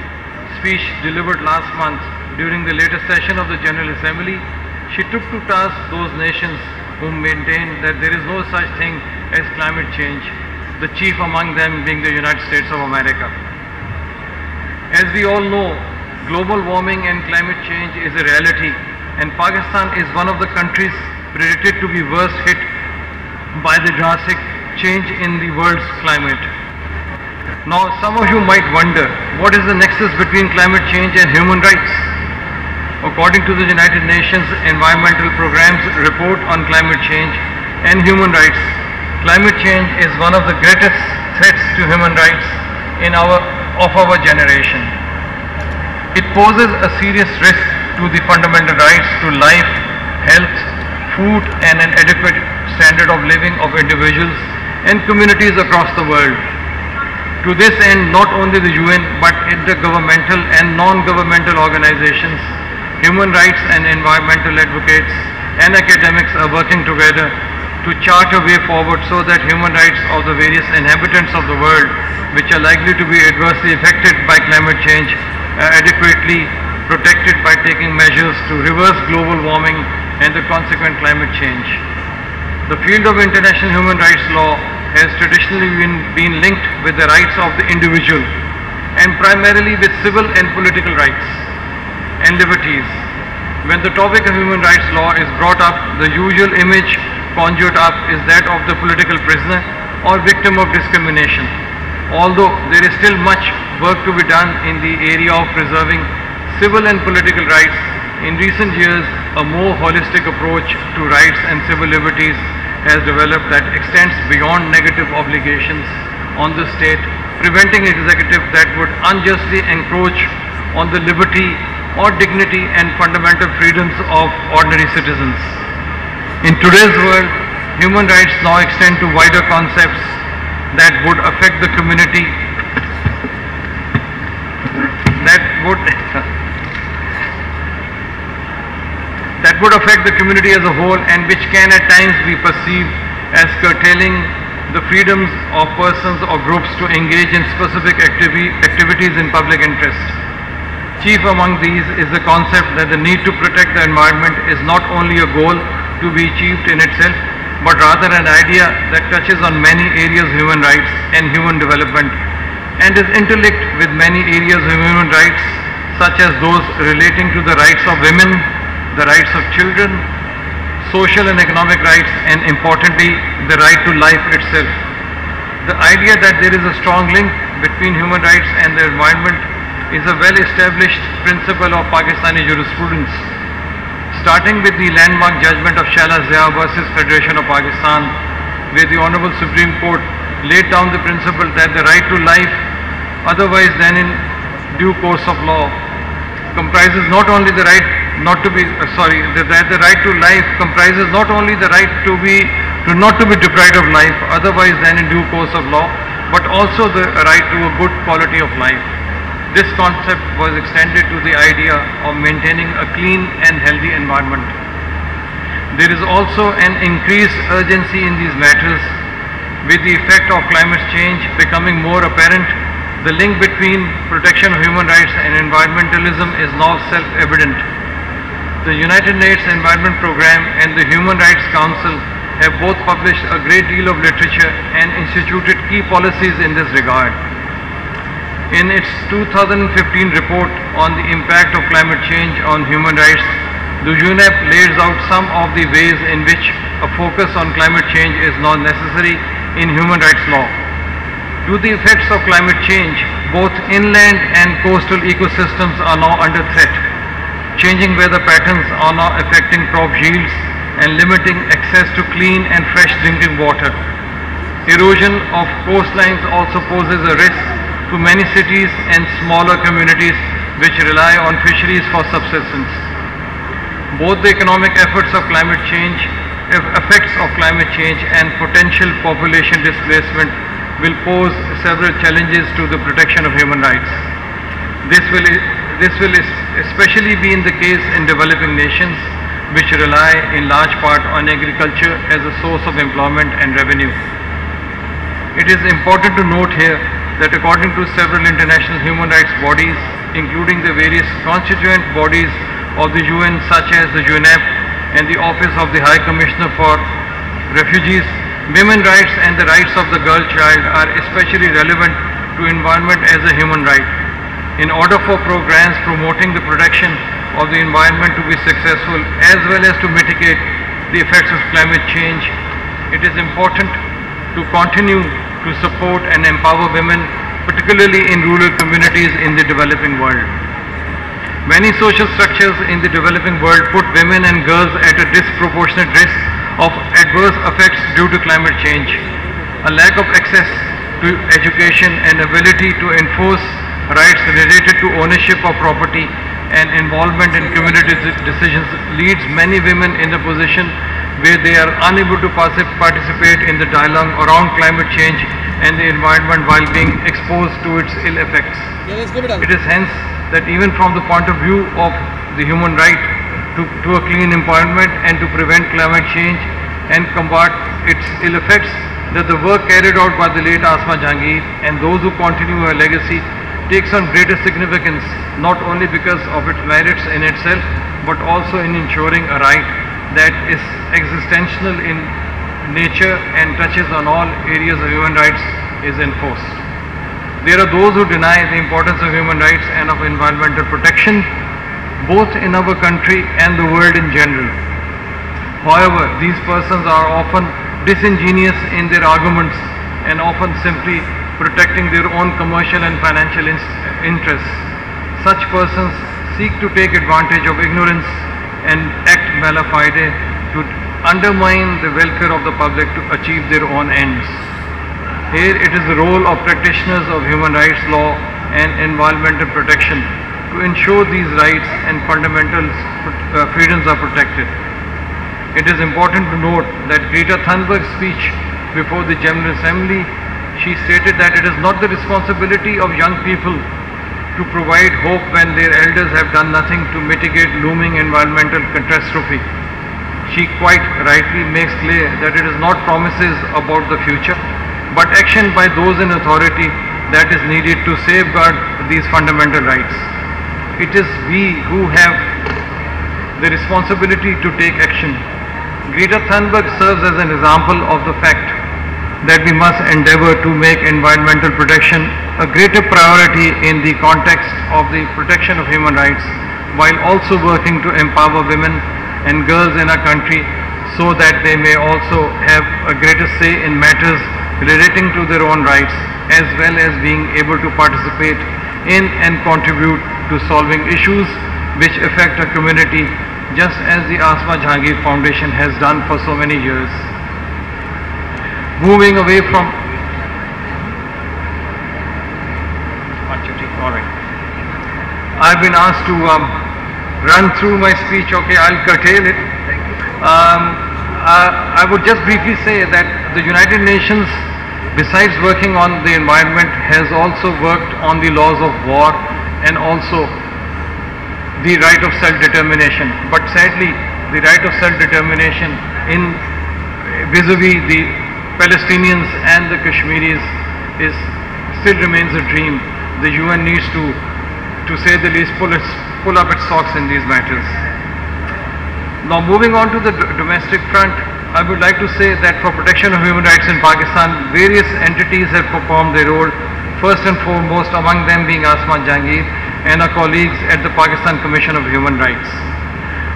speech delivered last month during the latest session of the General Assembly, she took to task those nations who maintain that there is no such thing as climate change, the chief among them being the United States of America. As we all know, global warming and climate change is a reality, and Pakistan is one of the countries predicted to be worst hit by the drastic change in the world's climate. Now, some of you might wonder, what is the nexus between climate change and human rights? According to the United Nations Environmental Programme's report on climate change and human rights, climate change is one of the greatest threats to human rights of our generation. It poses a serious risk to the fundamental rights to life, health, food, and an adequate standard of living of individuals and communities across the world. To this end, not only the UN but intergovernmental and non-governmental organizations, human rights and environmental advocates, and academics are working together to chart a way forward so that human rights of the various inhabitants of the world, which are likely to be adversely affected by climate change, are adequately protected by taking measures to reverse global warming and the consequent climate change. The field of international human rights law has traditionally been linked with the rights of the individual, and primarily with civil and political rights and liberties. When the topic of human rights law is brought up, the usual image conjured up is that of the political prisoner or victim of discrimination, although there is still much work to be done in the area of preserving civil and political rights. In recent years, a more holistic approach to rights and civil liberties has developed that extends beyond negative obligations on the state, preventing executives that would unjustly encroach on the liberty or dignity and fundamental freedoms of ordinary citizens. In today's world, human rights now extend to wider concepts that would affect the community as a whole, and which can at times be perceived as curtailing the freedoms of persons or groups to engage in specific activities in public interest. Chief among these is the concept that the need to protect the environment is not only a goal to be achieved in itself, but rather an idea that touches on many areas of human rights and human development, and is interlinked with many areas of human rights, such as those relating to the rights of women, the rights of children, social and economic rights, and importantly, the right to life itself. The idea that there is a strong link between human rights and the environment is a well-established principle of Pakistani jurisprudence, starting with the landmark judgment of Shala Zia versus Federation of Pakistan, where the Honorable Supreme Court laid down the principle that the right to life, otherwise than in due course of law, comprises not only the right not to be deprived of life, otherwise than in due course of law, but also the right to a good quality of life. This concept was extended to the idea of maintaining a clean and healthy environment. There is also an increased urgency in these matters, with the effect of climate change becoming more apparent. The link between protection of human rights and environmentalism is now self-evident. The United Nations Environment Programme and the Human Rights Council have both published a great deal of literature and instituted key policies in this regard. In its 2015 report on the impact of climate change on human rights, the UNEP lays out some of the ways in which a focus on climate change is now necessary in human rights law. Due to the effects of climate change, both inland and coastal ecosystems are now under threat. Changing weather patterns are now affecting crop yields and limiting access to clean and fresh drinking water. Erosion of coastlines also poses a risk to many cities and smaller communities which rely on fisheries for subsistence. Both the economic effects of climate change and potential population displacement will pose several challenges to the protection of human rights. This will especially be in the case in developing nations, which rely in large part on agriculture as a source of employment and revenue. It is important to note here that according to several international human rights bodies, including the various constituent bodies of the UN, such as the UNEP and the Office of the High Commissioner for Refugees, Women's rights and the rights of the girl child are especially relevant to environment as a human right. In order for programs promoting the protection of the environment to be successful, as well as to mitigate the effects of climate change, it is important to continue to support and empower women, particularly in rural communities in the developing world. Many social structures in the developing world put women and girls at a disproportionate risk of adverse effects due to climate change. A lack of access to education and ability to enforce rights related to ownership of property and involvement in community decisions leads many women in a position where they are unable to participate in the dialogue around climate change and the environment while being exposed to its ill effects. It is hence that even from the point of view of the human right to a clean environment and to prevent climate change and combat its ill effects, that the work carried out by the late Asma Jahangir and those who continue her legacy takes on greater significance, not only because of its merits in itself, but also in ensuring a right that is existential in nature and touches on all areas of human rights is enforced. There are those who deny the importance of human rights and of environmental protection, both in our country and the world in general. However, these persons are often disingenuous in their arguments and often simply protecting their own commercial and financial interests. Such persons seek to take advantage of ignorance and act malafide to undermine the welfare of the public to achieve their own ends. Here it is the role of practitioners of human rights law and environmental protection to ensure these rights and fundamental freedoms are protected. It is important to note that Greta Thunberg's speech before the General Assembly, she stated that it is not the responsibility of young people to provide hope when their elders have done nothing to mitigate looming environmental catastrophe. She quite rightly makes clear that it is not promises about the future, but action by those in authority that is needed to safeguard these fundamental rights. It is we who have the responsibility to take action. Greta Thunberg serves as an example of the fact that we must endeavor to make environmental protection a greater priority in the context of the protection of human rights, while also working to empower women and girls in our country so that they may also have a greater say in matters relating to their own rights, as well as being able to participate in and contribute to solving issues which affect our community, just as the Asma Jahangir Foundation has done for so many years. Moving away from... All right. I've been asked to run through my speech. Okay, I'll curtail it. I would just briefly say that the United Nations, besides working on the environment, has also worked on the laws of war and also the right of self-determination. But sadly, the right of self-determination in vis-a-vis the Palestinians and the Kashmiris still remains a dream. The UN needs to say the least, pull up its socks in these matters. Now, moving on to the domestic front, I would like to say that for protection of human rights in Pakistan, various entities have performed their role, first and foremost among them being Asma Jahangir and our colleagues at the Pakistan Commission of Human Rights.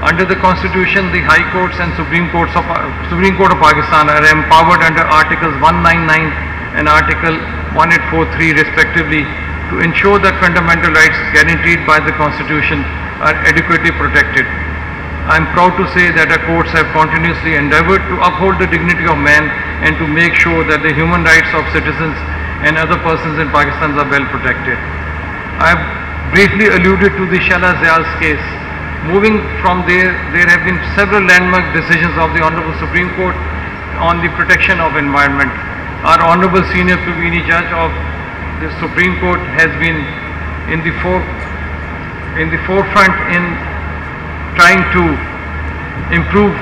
Under the Constitution, the High Courts and Supreme Court of Pakistan are empowered under Articles 199 and Article 1843 respectively to ensure that fundamental rights guaranteed by the Constitution are adequately protected. I am proud to say that our courts have continuously endeavored to uphold the dignity of man and to make sure that the human rights of citizens and other persons in Pakistan are well protected. I have briefly alluded to the Shala Zia's case. Moving from there have been several landmark decisions of the Honorable Supreme Court on the protection of environment. Our Honorable Senior Presiding Judge of the Supreme Court has been in the forefront in trying to improve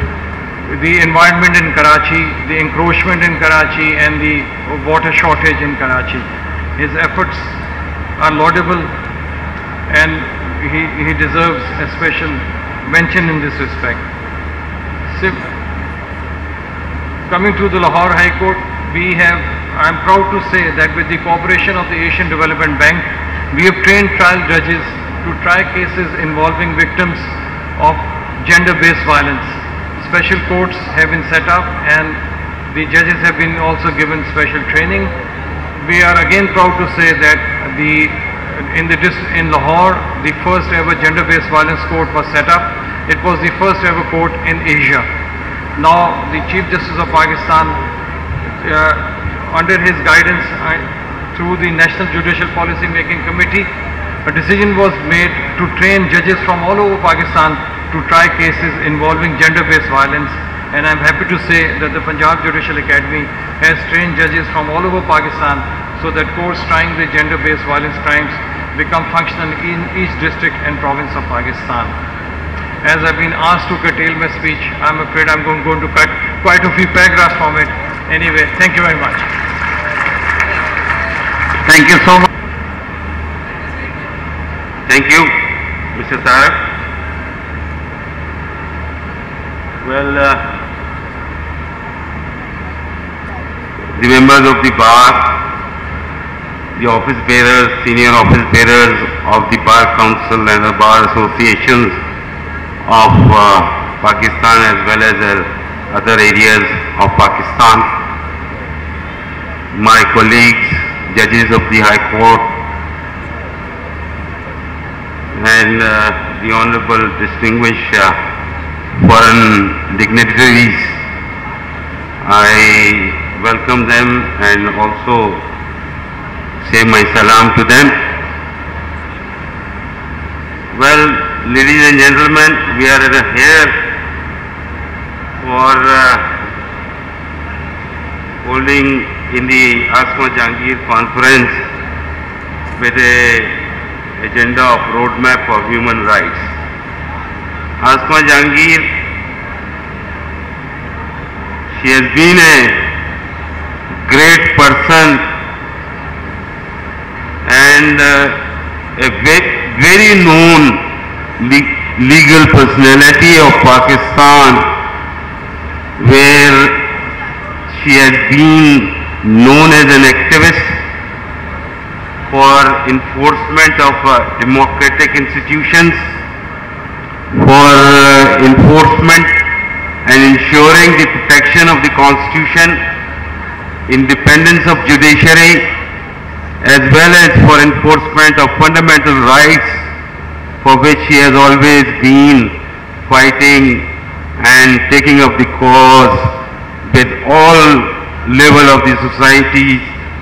the environment in Karachi, the encroachment in Karachi and the water shortage in Karachi. His efforts are laudable and he deserves a special mention in this respect. Coming to the Lahore High Court, I'm proud to say that with the cooperation of the Asian Development Bank, we have trained trial judges to try cases involving victims of gender-based violence. Special courts have been set up and the judges have been also given special training. We are again proud to say that in Lahore, the first ever gender-based violence court was set up. It was the first ever court in Asia. Now, the Chief Justice of Pakistan, under his guidance through the National Judicial Policy Making Committee, a decision was made to train judges from all over Pakistan to try cases involving gender-based violence. And I'm happy to say that the Punjab Judicial Academy has trained judges from all over Pakistan so that courts trying the gender-based violence crimes become functional in each district and province of Pakistan. As I've been asked to curtail my speech, I'm afraid I'm going to cut quite a few paragraphs from it. Anyway, thank you very much. Thank you so much. Thank you, Mr. Tarek. Well, the members of the bar, the office bearers, senior office bearers of the Bar Council and the Bar Associations of Pakistan as well as other areas of Pakistan, my colleagues, judges of the High Court and the honorable distinguished foreign dignitaries, I welcome them and also say my salam to them. Well, ladies and gentlemen, we are here for holding in the Asma Jahangir conference with an agenda of roadmap of human rights. Asma Jahangir, she has been a great person and a very known legal personality of Pakistan, where she has been known as an activist for enforcement of democratic institutions, for enforcement and ensuring the protection of the constitution, independence of judiciary, as well as for enforcement of fundamental rights, for which she has always been fighting and taking up the cause with all level of the society,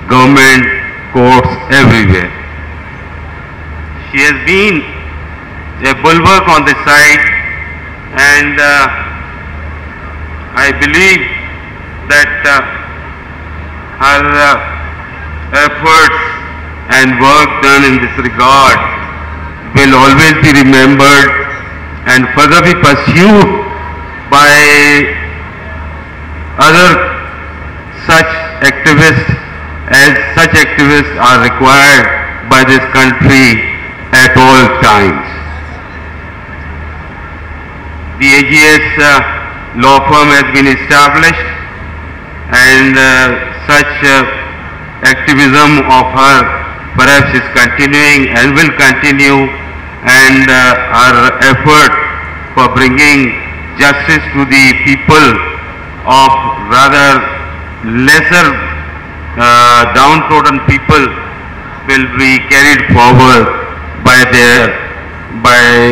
government, courts, everywhere. She has been a bulwark on the side, and I believe that her efforts and work done in this regard will always be remembered and further be pursued by other such activists are required by this country at all times. The AGHS law firm has been established, and such activism of her perhaps is continuing and will continue, and her effort for bringing justice to the people of rather lesser downtrodden people will be carried forward by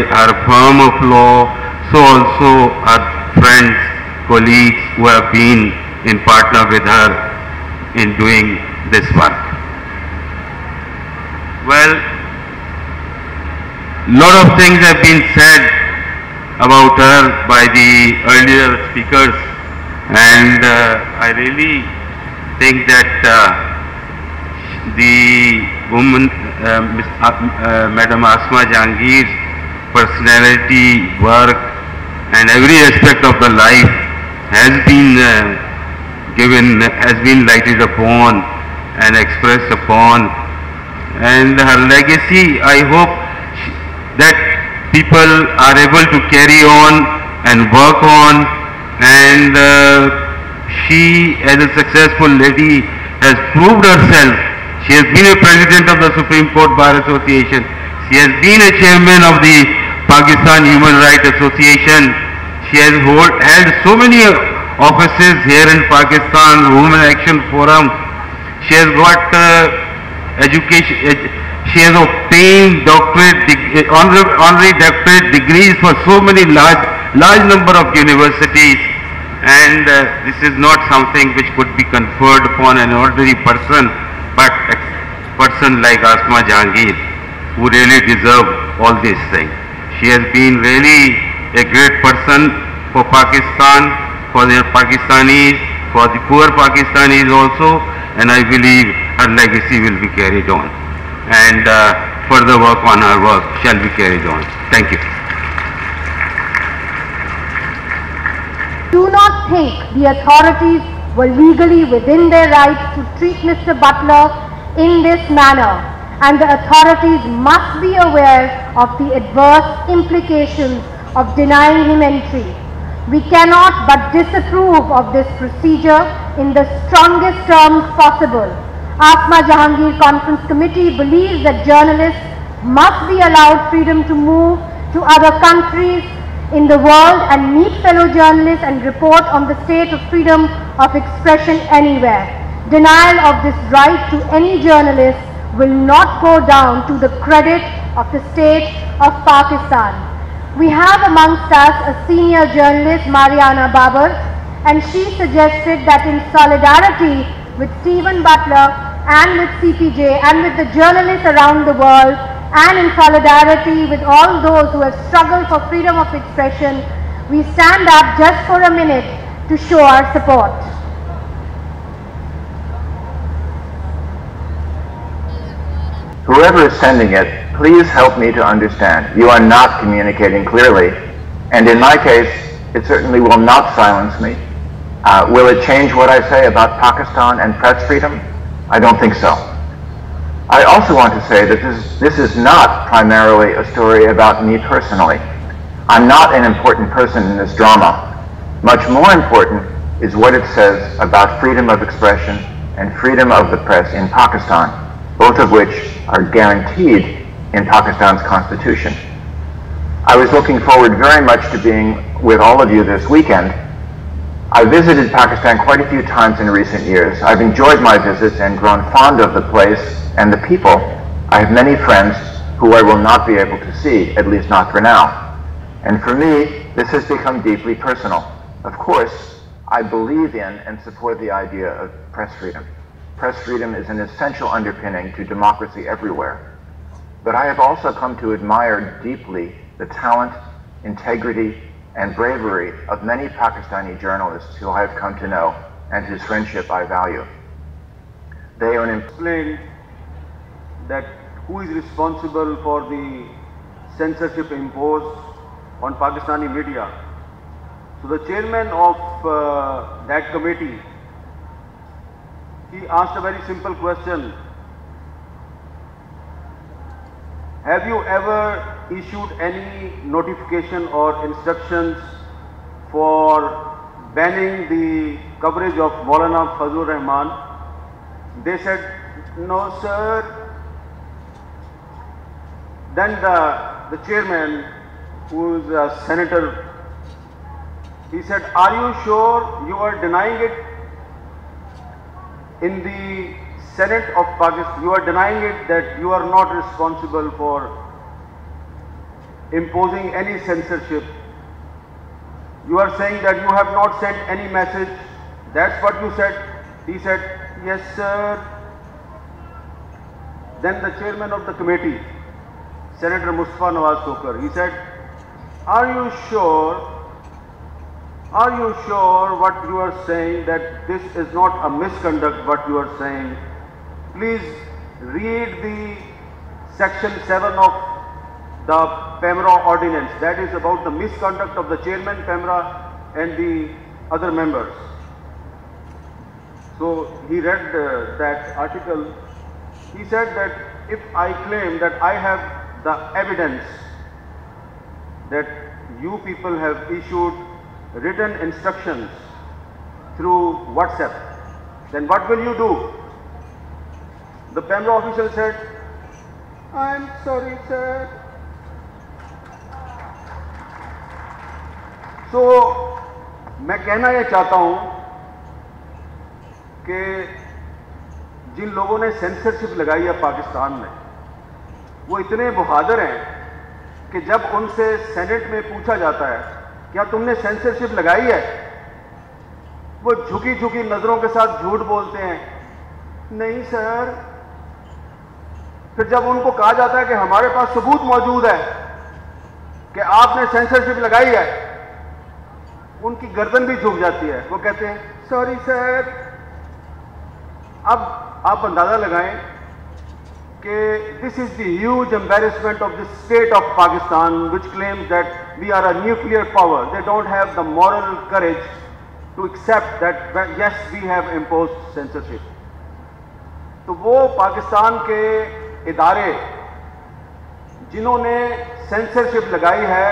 our firm of law, so also our friends, colleagues who have been in partner with her in doing this work. Well, lot of things have been said about her by the earlier speakers, and I really think that the woman, Madam Asma Jahangir's personality, work and every aspect of the life has been lighted upon and expressed upon, and her legacy, I hope that people are able to carry on and work on, and She, as a successful lady, has proved herself. She has been a president of the Supreme Court Bar Association. She has been a chairman of the Pakistan Human Rights Association. She has held so many offices here in Pakistan, Women Action Forum. She has got education. She has obtained honorary doctorate degrees for so many large number of universities, and this is not something which could be conferred upon an ordinary person, but a person like Asma Jahangir, who really deserve all these things. She has been really a great person for Pakistan, for the Pakistanis, for the poor Pakistanis also, and I believe her legacy will be carried on, and further work on her work shall be carried on. Thank you. Do not think the authorities were legally within their rights to treat Mr. Butler in this manner, and the authorities must be aware of the adverse implications of denying him entry. We cannot but disapprove of this procedure in the strongest terms possible. Asma Jahangir Conference Committee believes that journalists must be allowed freedom to move to other countries in the world and meet fellow journalists and report on the state of freedom of expression anywhere. Denial of this right to any journalist will not go down to the credit of the state of Pakistan. We have amongst us a senior journalist, Mariana Babar, and she suggested that in solidarity with Stephen Butler and with CPJ and with the journalists around the world, and in solidarity with all those who have struggled for freedom of expression, we stand up just for a minute to show our support. Whoever is sending it, please help me to understand. You are not communicating clearly, and in my case, it certainly will not silence me. Will it change what I say about Pakistan and press freedom? I don't think so. I also want to say that this is not primarily a story about me personally. I'm not an important person in this drama. Much more important is what it says about freedom of expression and freedom of the press in Pakistan, both of which are guaranteed in Pakistan's constitution. I was looking forward very much to being with all of you this weekend. I visited Pakistan quite a few times in recent years. I've enjoyed my visits and grown fond of the place and the people. I have many friends who I will not be able to see, at least not for now. And for me, this has become deeply personal. Of course, I believe in and support the idea of press freedom. Press freedom is an essential underpinning to democracy everywhere. But I have also come to admire deeply the talent, integrity, and bravery of many Pakistani journalists who I have come to know and whose friendship I value. They are explained that who is responsible for the censorship imposed on Pakistani media. So the chairman of that committee, he asked a very simple question. Have you ever issued any notification or instructions for banning the coverage of Maulana Fazlur Rahman? They said, no sir. Then the chairman, who is a senator, he said, are you sure you are denying it in the Senate of Pakistan? You are denying it that you are not responsible for imposing any censorship. You are saying that you have not sent any message. That's what you said. He said, yes sir. Then the chairman of the committee, Senator Mustafa Nawaz Kokar, he said, are you sure what you are saying, that this is not a misconduct what you are saying? Please read the section 7 of the PEMRA ordinance, that is about the misconduct of the chairman, PEMRA, and the other members. So he read that article. He said that if I claim that I have the evidence that you people have issued written instructions through WhatsApp, then what will you do? The PEMRA official said, "I'm sorry, sir." So, मैं कहना यह चाहता हूं कि जिन लोगों ने censorship लगाई है पाकिस्तान में, वो इतने बहादुर हैं कि जब उनसे सेनेट में पूछा जाता है क्या तुमने सेंसरशिप लगाई है, वो झुकी झुकी नजरों के साथ झूठ बोलते हैं, नहीं सर। फिर जब उनको कहा जाता है कि हमारे पास सबूत मौजूद है कि आपने सेंसरशिप लगाई है, उनकी गर्दन भी झुक जाती है, वो कहते हैं सॉरी सर। अब आप अंदाजा लगाएं कि this is the huge embarrassment of the state of Pakistan which claims that we are a nuclear power. They don't have the moral courage to accept that yes, we have imposed censorship. तो वो पाकिस्तान के इदारे जिन्होंने censorship लगाई है,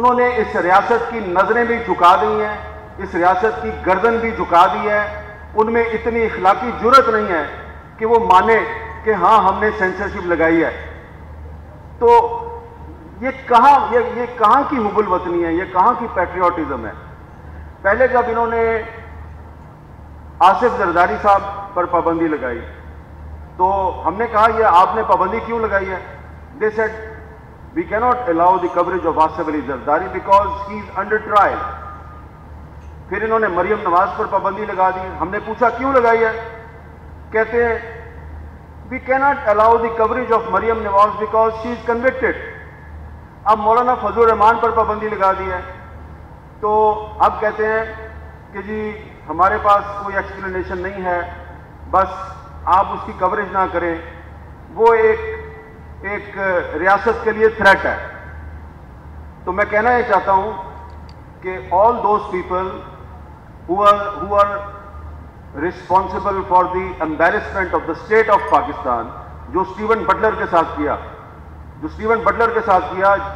उन्होंने इस रियासत की नज़रें भी झुका दी हैं, इस रियासत की गर्दन भी झुका दी है। उनमें इतनी इखलाकी जुर्रत नहीं है कि वो माने कि हाँ हमने सेंसरशिप लगाई है। तो ये कहाँ की हुबुल वतनी है, ये कहाँ की पैट्रियाटिज़म है। पहले जब इन्होंने आसिफ जरदारी साहब पर पाबंदी लगाई तो हमने कहा ये आपने पाबंदी क्यों लगाई है। They said we can not allow the coverage of Asif Ali Zardari because he is under trial. फिर इन्होंने मरियम नवाज पर पाबंदी लगा दी। हमने पूछा क्यों लगाई है, कहते हैं we can not allow the coverage of Maryam Nawaz because she is convicted. अब मौलाना फजल रहमान पर पाबंदी लगा दी है तो अब कहते हैं कि जी हमारे पास कोई एक्सप्लेनेशन नहीं है, बस आप उसकी कवरेज ना करें, वो एक रियासत के लिए थ्रेट है। तो मैं कहना ये चाहता हूं कि all those people who are responsible for the embarrassment of the state of Pakistan, जो स्टीवन बटलर के साथ किया,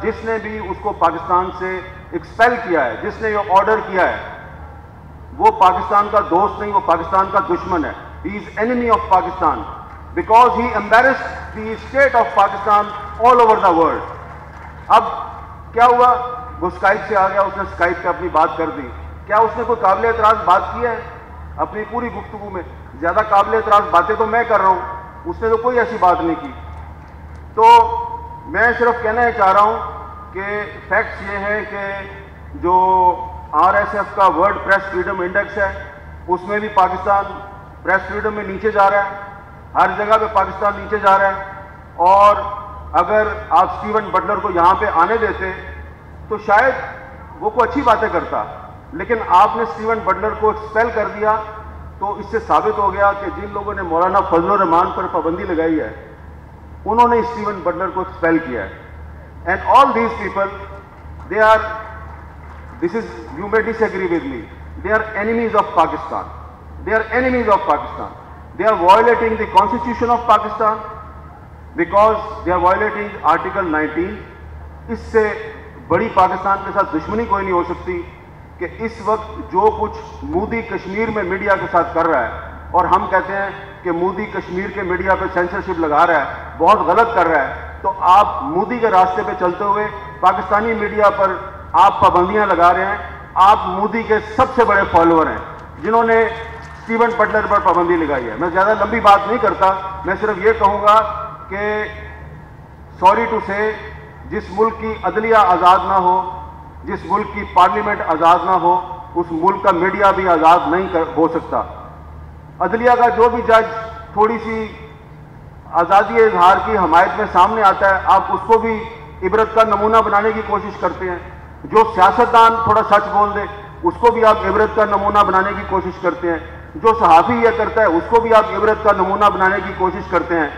जिसने भी उसको पाकिस्तान से एक्सपेल किया है, जिसने ये ऑर्डर किया है, वो पाकिस्तान का दोस्त नहीं, वो पाकिस्तान का दुश्मन है। He is enemy of Pakistan because he embarrassed the state of Pakistan all over the world. अब क्या हुआ, वो स्काइप से आ गया, उसने स्काइप पे अपनी बात कर दी। क्या उसने कोई काबिल एतराज बात की है अपनी पूरी गुफ्तगू में? ज्यादा काबिल एतराज बातें तो मैं कर रहा हूँ, उसने तो कोई ऐसी बात नहीं की। तो मैं सिर्फ कहना चाह रहा हूँ कि फैक्ट्स ये हैं कि जो आरएसएफ का वर्ल्ड प्रेस फ्रीडम इंडेक्स है, उसमें भी पाकिस्तान प्रेस फ्रीडम में नीचे जा रहा है, हर जगह पे पाकिस्तान नीचे जा रहा है। और अगर आप स्टीवन बटलर को यहाँ पे आने देते तो शायद वो कोई अच्छी बातें करता, लेकिन आपने स्टीवन बटलर को एक्सपेल कर दिया। तो इससे साबित हो गया कि जिन लोगों ने मौलाना फजलुर रहमान पर पाबंदी लगाई है, उन्होंने स्टीवन बटलर को एक्सपेल किया है। And all these people, they are, this is, you may disagree with me, they are enemies of Pakistan. They are violating the constitution of Pakistan because they are violating Article 19. इससे बड़ी पाकिस्तान के साथ दुश्मनी कोई नहीं हो सकती कि इस वक्त जो कुछ मोदी कश्मीर में मीडिया के साथ कर रहा है, और हम कहते हैं कि मोदी कश्मीर के मीडिया पर सेंसरशिप लगा रहा है, बहुत गलत कर रहा है। तो आप मोदी के रास्ते पे चलते हुए पाकिस्तानी मीडिया पर आप पाबंदियां लगा रहे हैं। आप मोदी के सबसे बड़े फॉलोअर हैं जिन्होंने स्टीवन बटलर पर पाबंदी लगाई है। मैं ज़्यादा लंबी बात नहीं करता, मैं सिर्फ ये कहूँगा कि सॉरी टू से, जिस मुल्क की अदलिया आज़ाद ना हो, जिस मुल्क की पार्लियामेंट आज़ाद ना हो, उस मुल्क का मीडिया भी आज़ाद नहीं हो सकता। अदलिया का जो भी जज थोड़ी सी आज़ादी इजहार की हमायत में सामने आता है, आप उसको भी इबरत का नमूना बनाने की कोशिश करते हैं। जो सियासतदान थोड़ा सच बोल दे, उसको भी आप इबरत का नमूना बनाने की कोशिश करते हैं। जो सहाफ़ी यह करता है, उसको भी आप इबरत का नमूना बनाने की कोशिश करते हैं।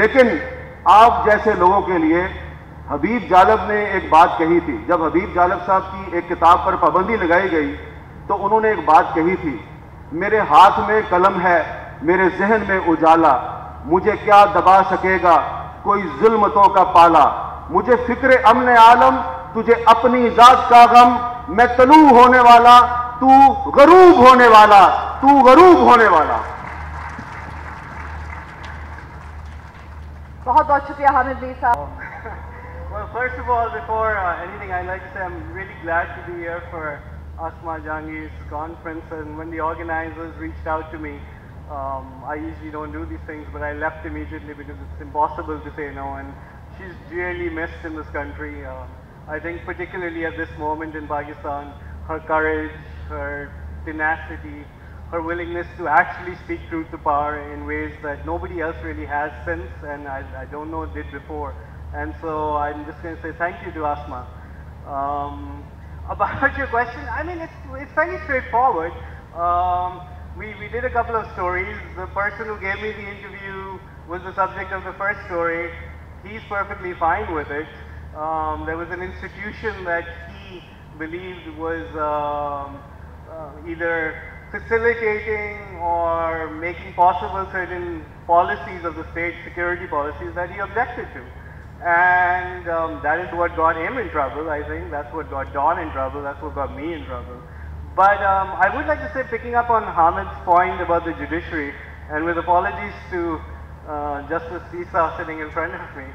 लेकिन आप जैसे लोगों के लिए हबीब जालिब ने एक बात कही थी, जब हबीब जालिब साहब की एक किताब पर पाबंदी लगाई गई तो उन्होंने एक बात कही थी, मेरे हाथ में कलम है, मेरे जहन में उजाला, मुझे क्या दबा सकेगा कोई जुल्मतों का पाला, मुझे फिक्र अमन आलम तुझे अपनी जात का गम, मैं तलू होने वाला तू गरूब होने वाला। बहुत बहुत शुक्रिया हामिद भाई साहब। Well, first of all, before anything, I'd like to say I'm really glad to be here for Asma Jahangir's conference. And when the organizers reached out to me, I usually don't do these things, but I left immediately because it's impossible to say no. And she's dearly missed in this country. I think particularly at this moment in Pakistan, her courage, her tenacity, her willingness to actually speak truth to power in ways that nobody else really has since, and I don't know did before. And so I'm just going to say thank you to Asma. About your question, I mean, it's fairly straightforward. We did a couple of stories. The person who gave me the interview was the subject of the first story. He's perfectly fine with it. There was an institution that he believed was either facilitating or making possible certain policies of the state, security policies that he objected to. And that is what got him in trouble, I think. That's what got Don in trouble. That's what got me in trouble. But I would like to say, picking up on Hamid's point about the judiciary, and with apologies to Justice Sisa sitting in front of me,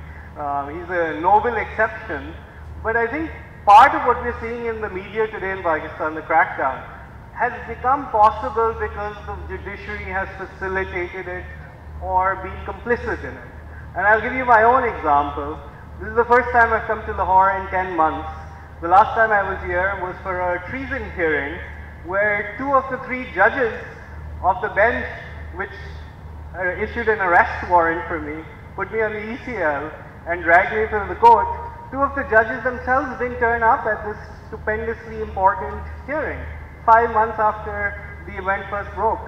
he's a noble exception. But I think part of what we're seeing in the media today in Pakistan, the crackdown, has become possible because the judiciary has facilitated it or been complicit in it. And I'll give you my own example. This is the first time I've come to Lahore in 10 months. The last time I was here was for a treason hearing where two of the three judges of the bench which issued an arrest warrant for me, put me on the ECL and dragged me from the court. Two of the judges themselves didn't turn up at this stupendously important hearing 5 months after the event first broke.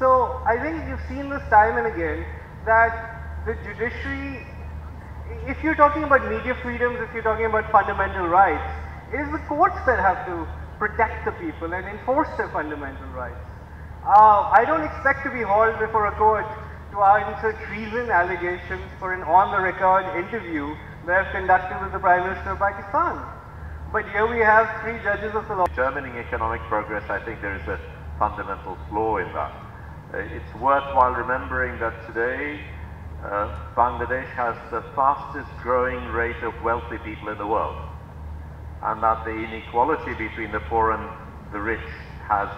So I think you've seen this time and again that the judiciary, if you're talking about media freedoms, if you're talking about fundamental rights, it is the courts that have to protect the people and enforce their fundamental rights. I don't expect to be hauled before a court to answer treason allegations for an on-the-record interview that I've conducted with the Prime Minister of Pakistan. But here we have three judges of the law. Determining economic progress, I think there is a fundamental flaw in that. It's worthwhile remembering that today, Bangladesh has the fastest growing rate of wealthy people in the world, and that the inequality between the poor and the rich has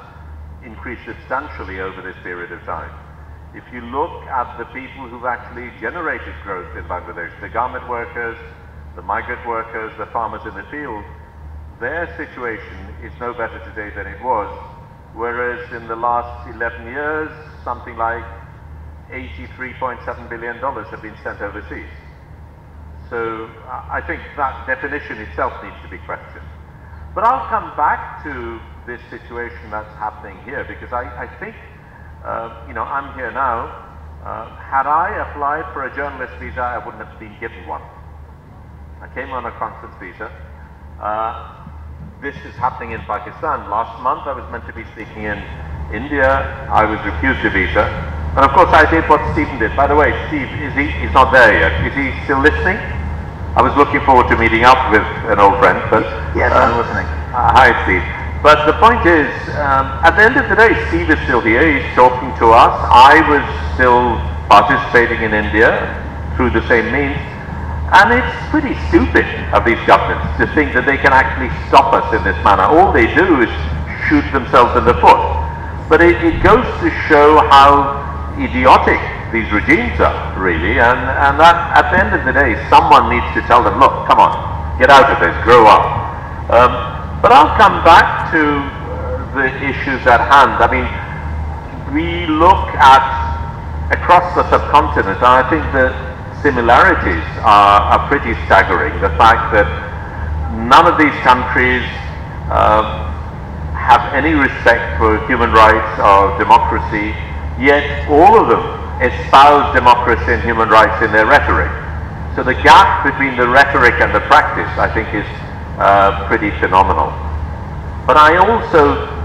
increased substantially over this period of time. If you look at the people who've actually generated growth in Bangladesh, the garment workers, the migrant workers, the farmers in the field, their situation is no better today than it was, whereas in the last 11 years, something like $83.7 billion have been sent overseas. So I think that definition itself needs to be questioned. But I'll come back to this situation that's happening here, because I think, you know, I'm here now. Had I applied for a journalist visa, I wouldn't have been given one. I came on a conference visa. This is happening in Pakistan. Last month, I was meant to be speaking in India. I was refused a visa. And of course, I did what Stephen did. By the way, Steve, he's not there yet. Is he still listening? I was looking forward to meeting up with an old friend, but... Yes, I'm listening. Hi, Steve. But the point is, at the end of the day, Steve is still here. He's talking to us. I was still participating in India through the same means. And it's pretty stupid of these governments to think that they can actually stop us in this manner. All they do is shoot themselves in the foot. But it goes to show how idiotic these regimes are, really, and that at the end of the day, someone needs to tell them, look, come on, get out of this, grow up. But I'll come back to the issues at hand. I mean, we look at across the subcontinent, and I think the similarities are pretty staggering. The fact that none of these countries have any respect for human rights or democracy, yet all of them espouse democracy and human rights in their rhetoric. So the gap between the rhetoric and the practice, I think, is pretty phenomenal. But I also